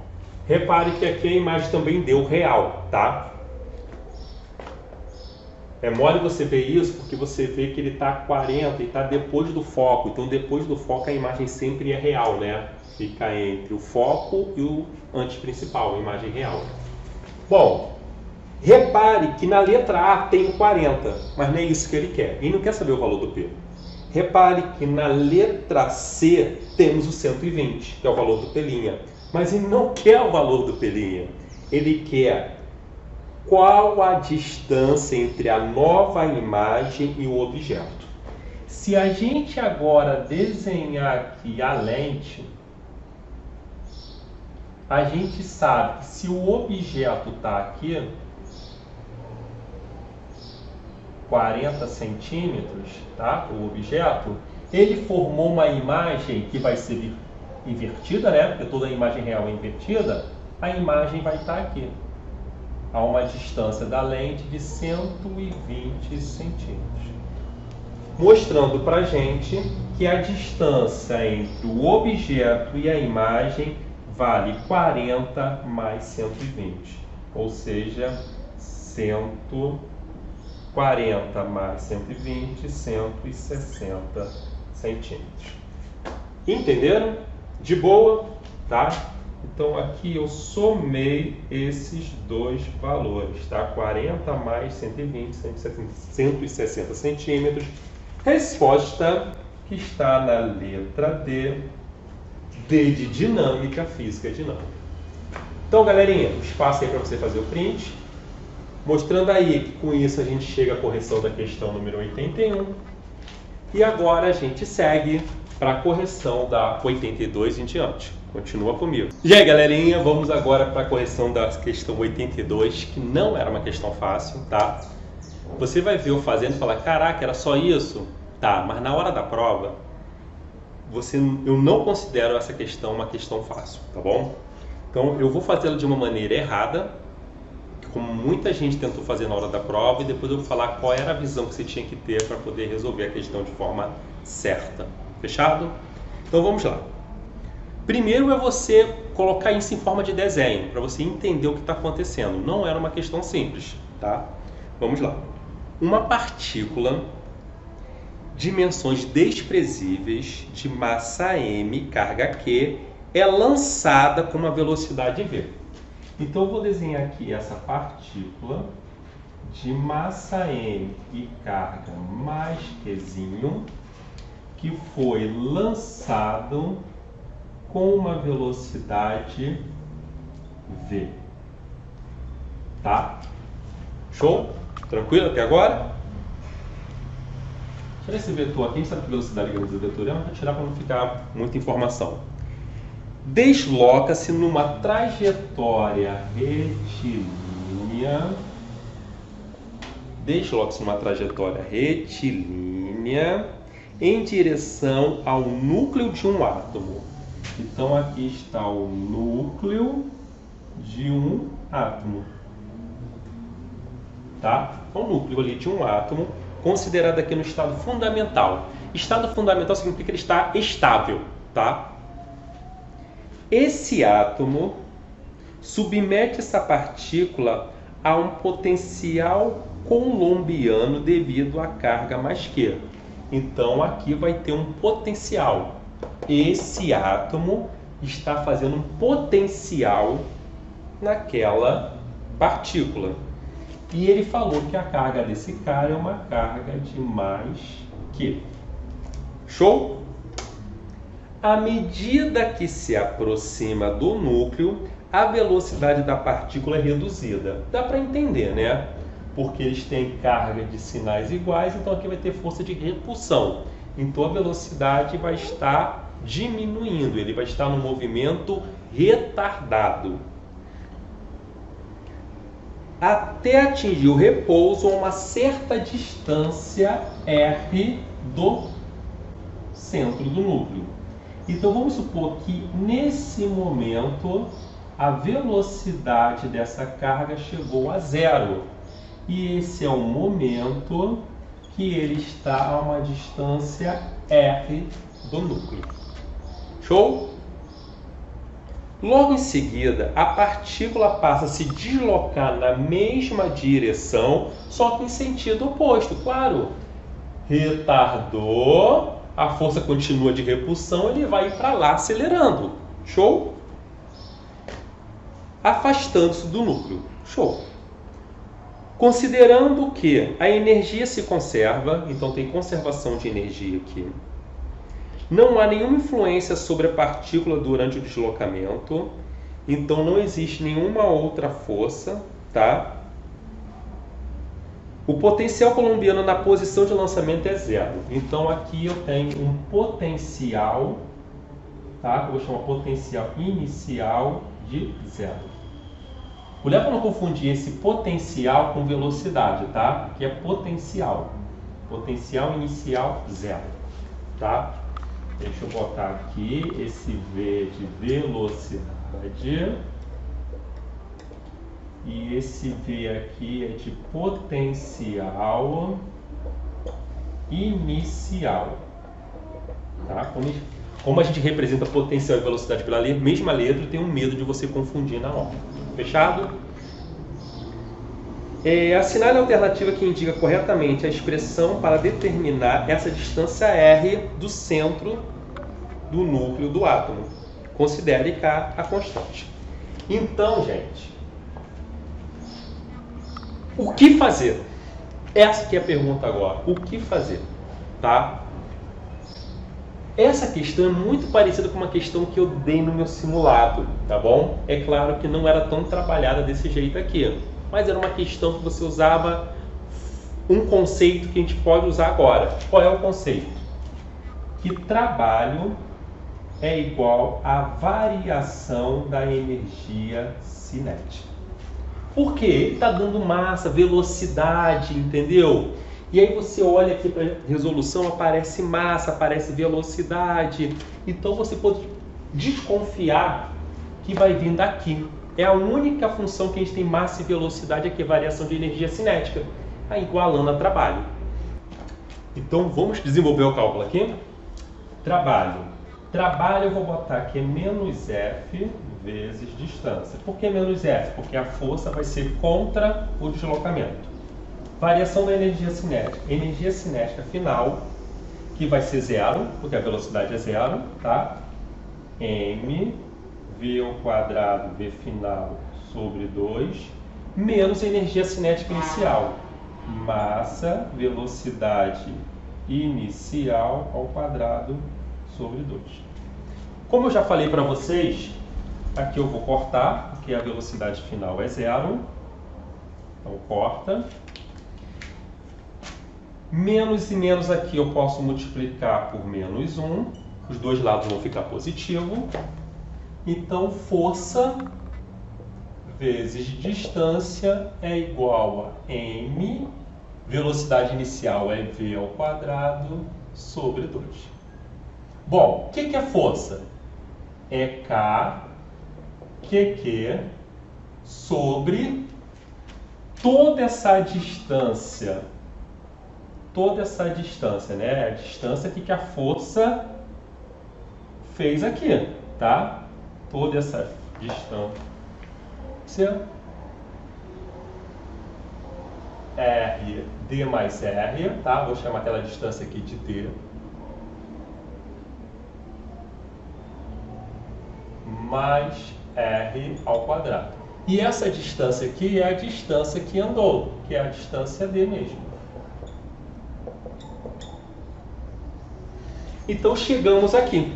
repare que aqui a imagem também deu real, tá? É mole você ver isso porque você vê que ele está a 40 e está depois do foco. Então, depois do foco, a imagem sempre é real, né? Fica entre o foco e o antes principal, a imagem real. Bom, repare que na letra A tem 40, mas não é isso que ele quer. Ele não quer saber o valor do P. Repare que na letra C temos o 120, que é o valor do P'. Mas ele não quer o valor do P'. Ele quer qual a distância entre a nova imagem e o objeto. Se a gente agora desenhar aqui a lente, a gente sabe que se o objeto está aqui, 40 centímetros, tá? O objeto, ele formou uma imagem que vai ser invertida, né? Porque toda imagem real é invertida. A imagem vai estar aqui, a uma distância da lente de 120 centímetros, mostrando para a gente que a distância entre o objeto e a imagem vale 40 mais 120, ou seja, 140 mais 120, 160 centímetros. Entenderam? De boa, tá? Então aqui eu somei esses dois valores, tá? 40 mais 120, 160 centímetros. Resposta que está na letra D, D de dinâmica, física dinâmica. Então, galerinha, espaço aí para você fazer o print, mostrando aí que com isso a gente chega à correção da questão número 81. E agora a gente segue para a correção da 82 em diante. Continua comigo. E aí, galerinha, vamos agora para a correção da questão 82, que não era uma questão fácil, tá? Você vai ver eu fazendo e falar, caraca, era só isso? Tá, mas na hora da prova, eu não considero essa questão uma questão fácil, tá bom? Então, eu vou fazê-la de uma maneira errada, como muita gente tentou fazer na hora da prova, e depois eu vou falar qual era a visão que você tinha que ter para poder resolver a questão de forma certa. Fechado? Então vamos lá. Primeiro é você colocar isso em forma de desenho, para você entender o que está acontecendo. Não era uma questão simples, tá? Vamos lá. Uma partícula, dimensões desprezíveis, de massa m, carga q, é lançada com uma velocidade v. Então eu vou desenhar aqui essa partícula de massa m e carga mais qzinho, que foi lançado com uma velocidade v. Tá? Show? Tranquilo até agora? Tirar esse vetor aqui, a gente sabe que velocidade grande do vetor é, mas vou tirar para não ficar muita informação. Desloca-se numa trajetória retilínea. Desloca-se numa trajetória retilínea em direção ao núcleo de um átomo. Então aqui está o núcleo de um átomo, tá? É o núcleo ali de um átomo, considerado aqui no estado fundamental. Estado fundamental significa que ele está estável, tá? Esse átomo submete essa partícula a um potencial coulombiano devido à carga mais Q. Então, aqui vai ter um potencial. Esse átomo está fazendo um potencial naquela partícula. E ele falou que a carga desse cara é uma carga de mais Q. Show? À medida que se aproxima do núcleo, a velocidade da partícula é reduzida. Dá para entender, né? porque eles têm carga de sinais iguais, então aqui vai ter força de repulsão. Então a velocidade vai estar diminuindo, ele vai estar no movimento retardado. Até atingir o repouso a uma certa distância R do centro do núcleo. Então vamos supor que nesse momento a velocidade dessa carga chegou a zero. E esse é o momento que ele está a uma distância R do núcleo. Show? Logo em seguida, a partícula passa a se deslocar na mesma direção, só que em sentido oposto. Claro, retardou, a força continua de repulsão, ele vai para lá acelerando. Show? Afastando-se do núcleo. Show! Considerando que a energia se conserva, então tem conservação de energia aqui, não há nenhuma influência sobre a partícula durante o deslocamento, então não existe nenhuma outra força, tá? O potencial colombiano na posição de lançamento é zero, então aqui eu tenho um potencial, tá? Eu vou chamar potencial inicial de zero. Olha para não confundir esse potencial com velocidade, tá? Que é potencial. Potencial inicial zero, tá? Deixa eu botar aqui esse V de velocidade. E esse V aqui é de potencial inicial. Tá? Como a gente representa potencial e velocidade pela mesma letra, eu tenho medo de você confundir na hora. Fechado? Assinale a alternativa que indica corretamente a expressão para determinar essa distância R do centro do núcleo do átomo. Considere K a constante. Então, gente, o que fazer? Essa que é a pergunta agora. O que fazer? Tá? Essa questão é muito parecida com uma questão que eu dei no meu simulado, tá bom? É claro que não era tão trabalhada desse jeito aqui, mas era uma questão que você usava um conceito que a gente pode usar agora. Qual é o conceito? Que trabalho é igual à variação da energia cinética. Por quê? Ele está dando massa, velocidade, entendeu? E aí você olha aqui para a resolução, aparece massa, aparece velocidade. Então você pode desconfiar que vai vir daqui. É a única função que a gente tem massa e velocidade aqui, variação de energia cinética. Aí igualando a trabalho. Então vamos desenvolver o cálculo aqui. Trabalho. Trabalho eu vou botar aqui menos F vezes distância. Por que menos F? Porque a força vai ser contra o deslocamento. Variação da energia cinética. Energia cinética final, que vai ser zero, porque a velocidade é zero, tá? mv² v final sobre 2, menos a energia cinética inicial. Massa, velocidade inicial ao quadrado sobre 2. Como eu já falei para vocês, aqui eu vou cortar, porque a velocidade final é zero. Então corta. Menos e menos aqui eu posso multiplicar por menos 1. Os dois lados vão ficar positivo. Então, força vezes distância é igual a m. Velocidade inicial é v² sobre 2. Bom, o que é força? É kQ sobre toda essa distância. Toda essa distância, né? A distância que a força fez aqui, tá? Toda essa distância R, D mais R, tá? Vou chamar aquela distância aqui de D mais R ao quadrado. E essa distância aqui é a distância que andou, que é a distância D mesmo. Então chegamos aqui.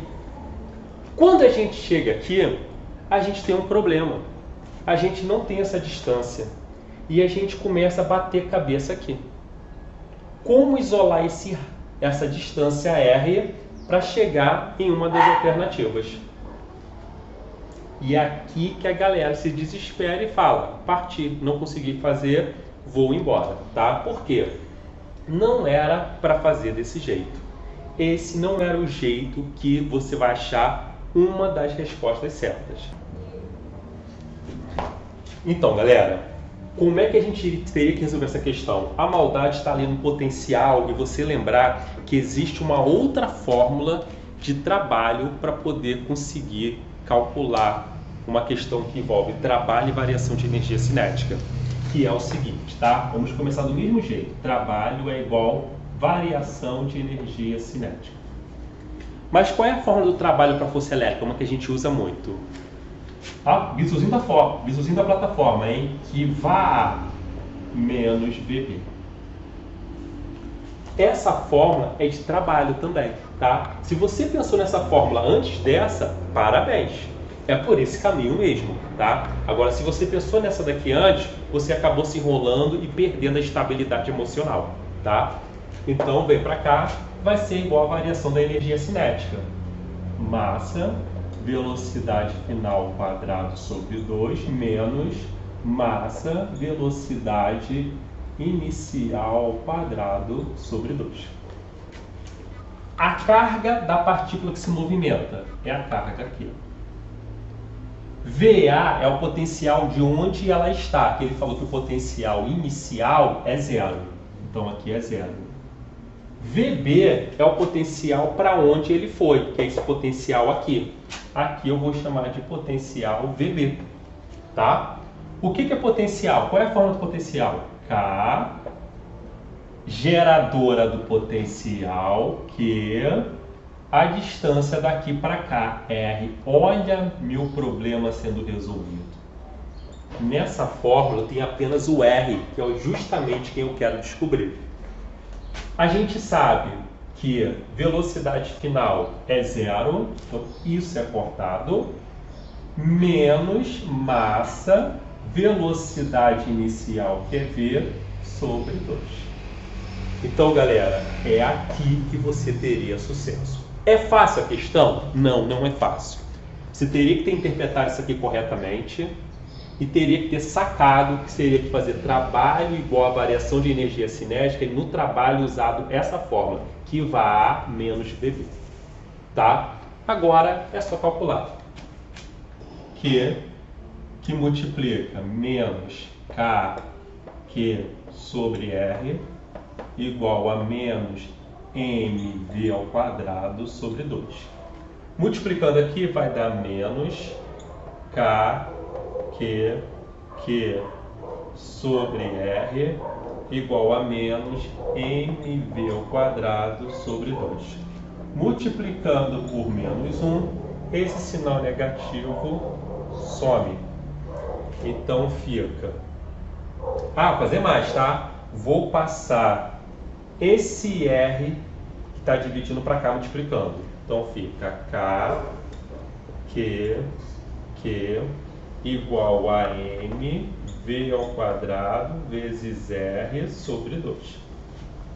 Quando a gente chega aqui, a gente tem um problema. A gente não tem essa distância. e a gente começa a bater cabeça aqui. Como isolar essa distância R para chegar em uma das alternativas? E é aqui que a galera se desespera e fala, parti, não consegui fazer, vou embora, tá? Por quê? Não era para fazer desse jeito. Esse não era o jeito que você vai achar uma das respostas certas. Então, galera, como é que a gente teria que resolver essa questão? A maldade está ali no potencial e você lembrar que existe uma outra fórmula de trabalho para poder conseguir calcular uma questão que envolve trabalho e variação de energia cinética, que é o seguinte, tá? Vamos começar do mesmo jeito. Trabalho é igual variação de energia cinética. Mas qual é a fórmula do trabalho para a força elétrica? Uma que a gente usa muito. Ah, bisuzinho da plataforma, hein? Que vá menos BB. Essa fórmula é de trabalho também, tá? Se você pensou nessa fórmula antes dessa, parabéns. É por esse caminho mesmo, tá? Agora, se você pensou nessa daqui antes, você acabou se enrolando e perdendo a estabilidade emocional, tá? Então, vem pra cá, vai ser igual a variação da energia cinética. Massa, velocidade final quadrado sobre 2, menos massa, velocidade inicial quadrado sobre 2. A carga da partícula que se movimenta é a carga aqui. VA é o potencial de onde ela está, que ele falou que o potencial inicial é zero. Então aqui é zero. VB é o potencial para onde ele foi, que é esse potencial aqui. Aqui eu vou chamar de potencial VB, tá? O que é potencial? Qual é a forma do potencial? K, geradora do potencial, que a distância daqui para cá, R. Olha meu problema sendo resolvido. Nessa fórmula tem apenas o R, que é justamente quem eu quero descobrir. A gente sabe que velocidade final é zero, então isso é cortado, menos massa, velocidade inicial, que é V, sobre 2. Então, galera, é aqui que você teria sucesso. É fácil a questão? Não, não é fácil. Você teria que ter interpretado isso aqui corretamente e teria que ter sacado que seria que fazer trabalho igual a variação de energia cinética e no trabalho usado essa fórmula, que vá a menos BB. Tá? Agora é só calcular. Que multiplica menos KQ sobre R igual a menos mv ao quadrado sobre 2. Multiplicando aqui vai dar menos KQ sobre R igual a menos mv ao quadrado sobre 2. Multiplicando por menos 1, esse sinal negativo some. Então fica... Ah, vou fazer mais, tá? Vou passar esse R que está dividindo para cá, multiplicando. Então fica KQ igual a mv ao quadrado vezes R sobre 2.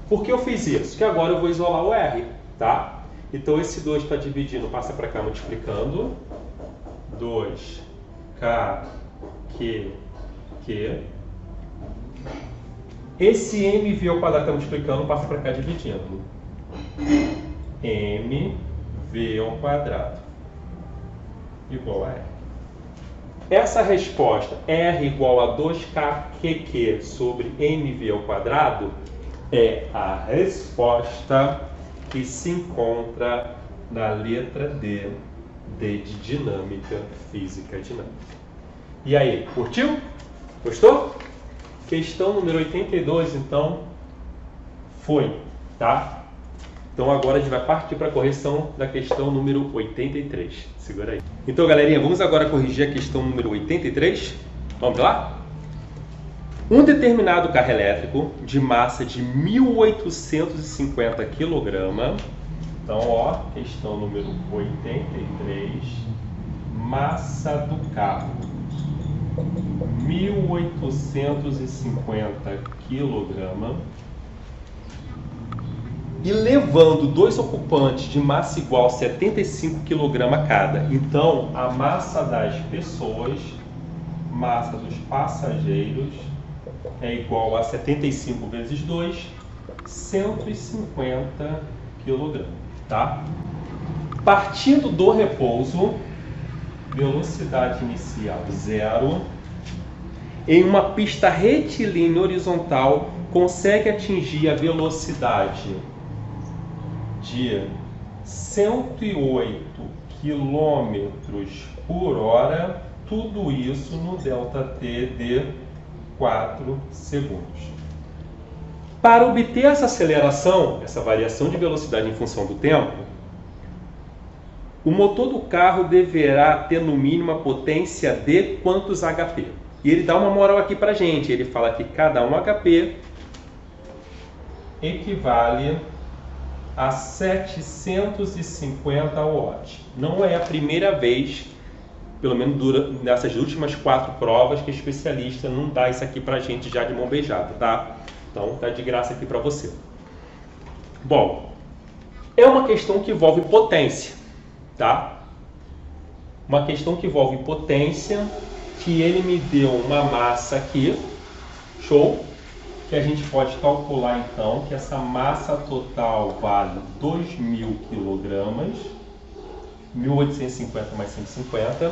Por que eu fiz isso? Que agora eu vou isolar o R, tá? Então esse 2 está dividindo, passa para cá multiplicando. 2KQ. Esse mv ao quadrado está multiplicando, passa para cá dividindo. mv ao quadrado igual a R. Essa resposta, R igual a 2KQ sobre mv ao quadrado, é a resposta que se encontra na letra D, D de dinâmica, física dinâmica. E aí, curtiu? Gostou? Questão número 82, então, foi, tá? Então agora a gente vai partir para a correção da questão número 83. Segura aí. Então, galerinha, vamos agora corrigir a questão número 83. Vamos lá? Um determinado carro elétrico de massa de 1850 kg. Então, ó, questão número 83, massa do carro 1.850 kg e levando dois ocupantes de massa igual a 75 kg cada. Então, a massa das pessoas, massa dos passageiros, é igual a 75 vezes 2, 150 kg, tá? Partindo do repouso, velocidade inicial 0, em uma pista retilínea horizontal, consegue atingir a velocidade de 108 km por hora, tudo isso no ΔT de 4 segundos. Para obter essa aceleração, essa variação de velocidade em função do tempo, o motor do carro deverá ter no mínimo a potência de quantos HP? E ele dá uma moral aqui pra gente, ele fala que cada um HP equivale a 750 watts. Não é a primeira vez, pelo menos nessas últimas 4 provas, que o especialista não dá isso aqui pra gente já de mão beijada, tá? Então, tá de graça aqui pra você. Bom, é uma questão que envolve potência, tá? Uma questão que envolve potência, que ele me deu uma massa aqui, show? Que a gente pode calcular então que essa massa total vale 2.000 kg, 1.850 mais 150.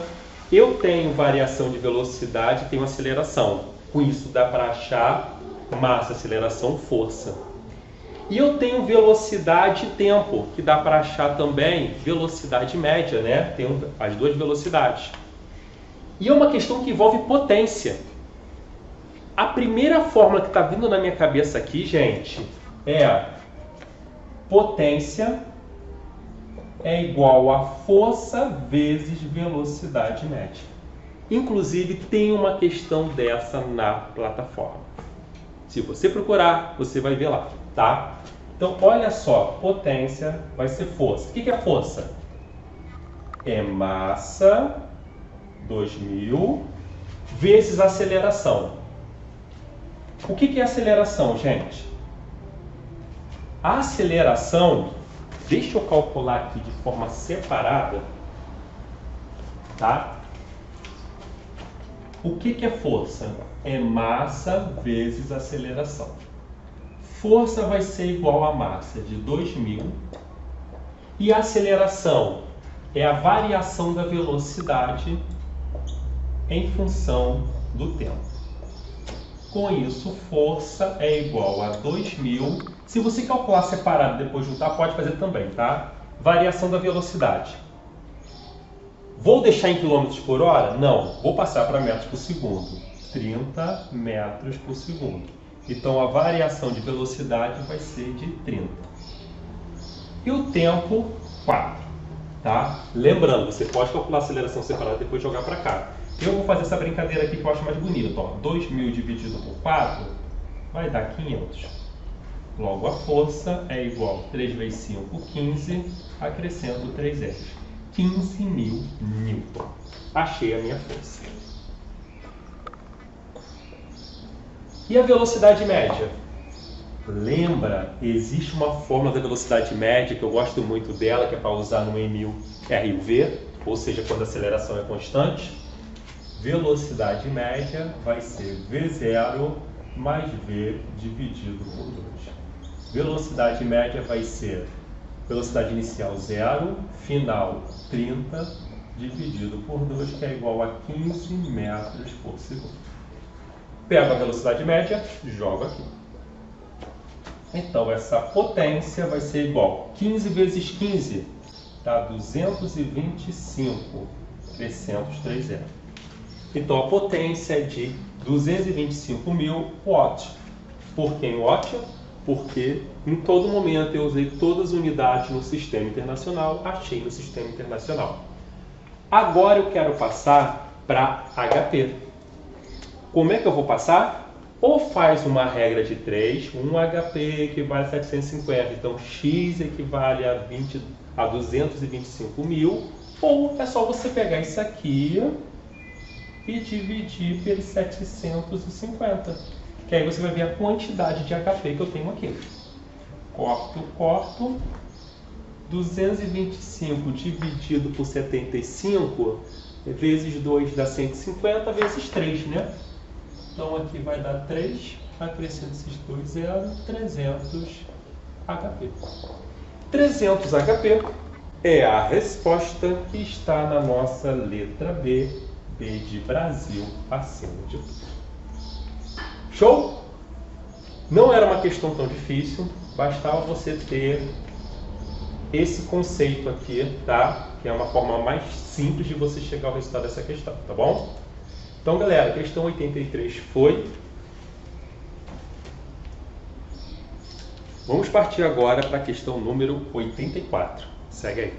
Eu tenho variação de velocidade, tenho aceleração. Com isso dá para achar massa, aceleração, força. E eu tenho velocidade e tempo, que dá para achar também velocidade média, né? Tenho as duas velocidades. E é uma questão que envolve potência. A primeira fórmula que está vindo na minha cabeça aqui, gente, é potência é igual a força vezes velocidade média. Inclusive, tem uma questão dessa na plataforma. Se você procurar, você vai ver lá, tá? Então, olha só, potência vai ser força. O que é força? É massa, 2.000, vezes aceleração. O que é aceleração, gente? A aceleração, deixa eu calcular aqui de forma separada, tá? O que é força? É massa vezes aceleração. Força vai ser igual a massa de 2.000 e a aceleração é a variação da velocidade em função do tempo. Com isso, força é igual a 2.000. Se você calcular separado e depois juntar, pode fazer também, tá? Variação da velocidade. Vou deixar em quilômetros por hora? Não. Vou passar para metros por segundo. 30 metros por segundo. Então, a variação de velocidade vai ser de 30. E o tempo, 4. Tá? Lembrando, você pode calcular a aceleração separada e depois jogar para cá. Eu vou fazer essa brincadeira aqui que eu acho mais bonito, ó. 2.000 dividido por 4 vai dar 500. Logo, a força é igual a 3 vezes 5, 15, acrescento 3 Fs. 15.000 Newton. Achei a minha força. E a velocidade média? Lembra, existe uma fórmula da velocidade média que eu gosto muito dela, que é para usar no EEAr, ou seja, quando a aceleração é constante. Velocidade média vai ser V0 mais V dividido por 2. Velocidade média vai ser velocidade inicial 0, final 30, dividido por 2, que é igual a 15 metros por segundo. Pego a velocidade média, jogo aqui. Então, essa potência vai ser igual a 15 vezes 15, dá 225, acrescento 3 F. Então, a potência é de 225.000 watts. Por que em watt? Porque em todo momento eu usei todas as unidades no sistema internacional, achei no sistema internacional. Agora eu quero passar para HP. Como é que eu vou passar? Ou faz uma regra de 3, 1 HP equivale a 750, então X equivale a 225.000, ou é só você pegar isso aqui e dividir por 750, que aí você vai ver a quantidade de HP que eu tenho aqui. Corto, 225 dividido por 75, vezes 2 dá 150, vezes 3, né? Então aqui vai dar 3, acrescento esses dois zeros, 300 HP. 300 HP é a resposta que está na nossa letra B, B de Brasil, acima de tudo. Show? Não era uma questão tão difícil, bastava você ter esse conceito aqui, tá? Que é uma forma mais simples de você chegar ao resultado dessa questão, tá bom? Então, galera, a questão 83 foi. Vamos partir agora para a questão número 84. Segue aí.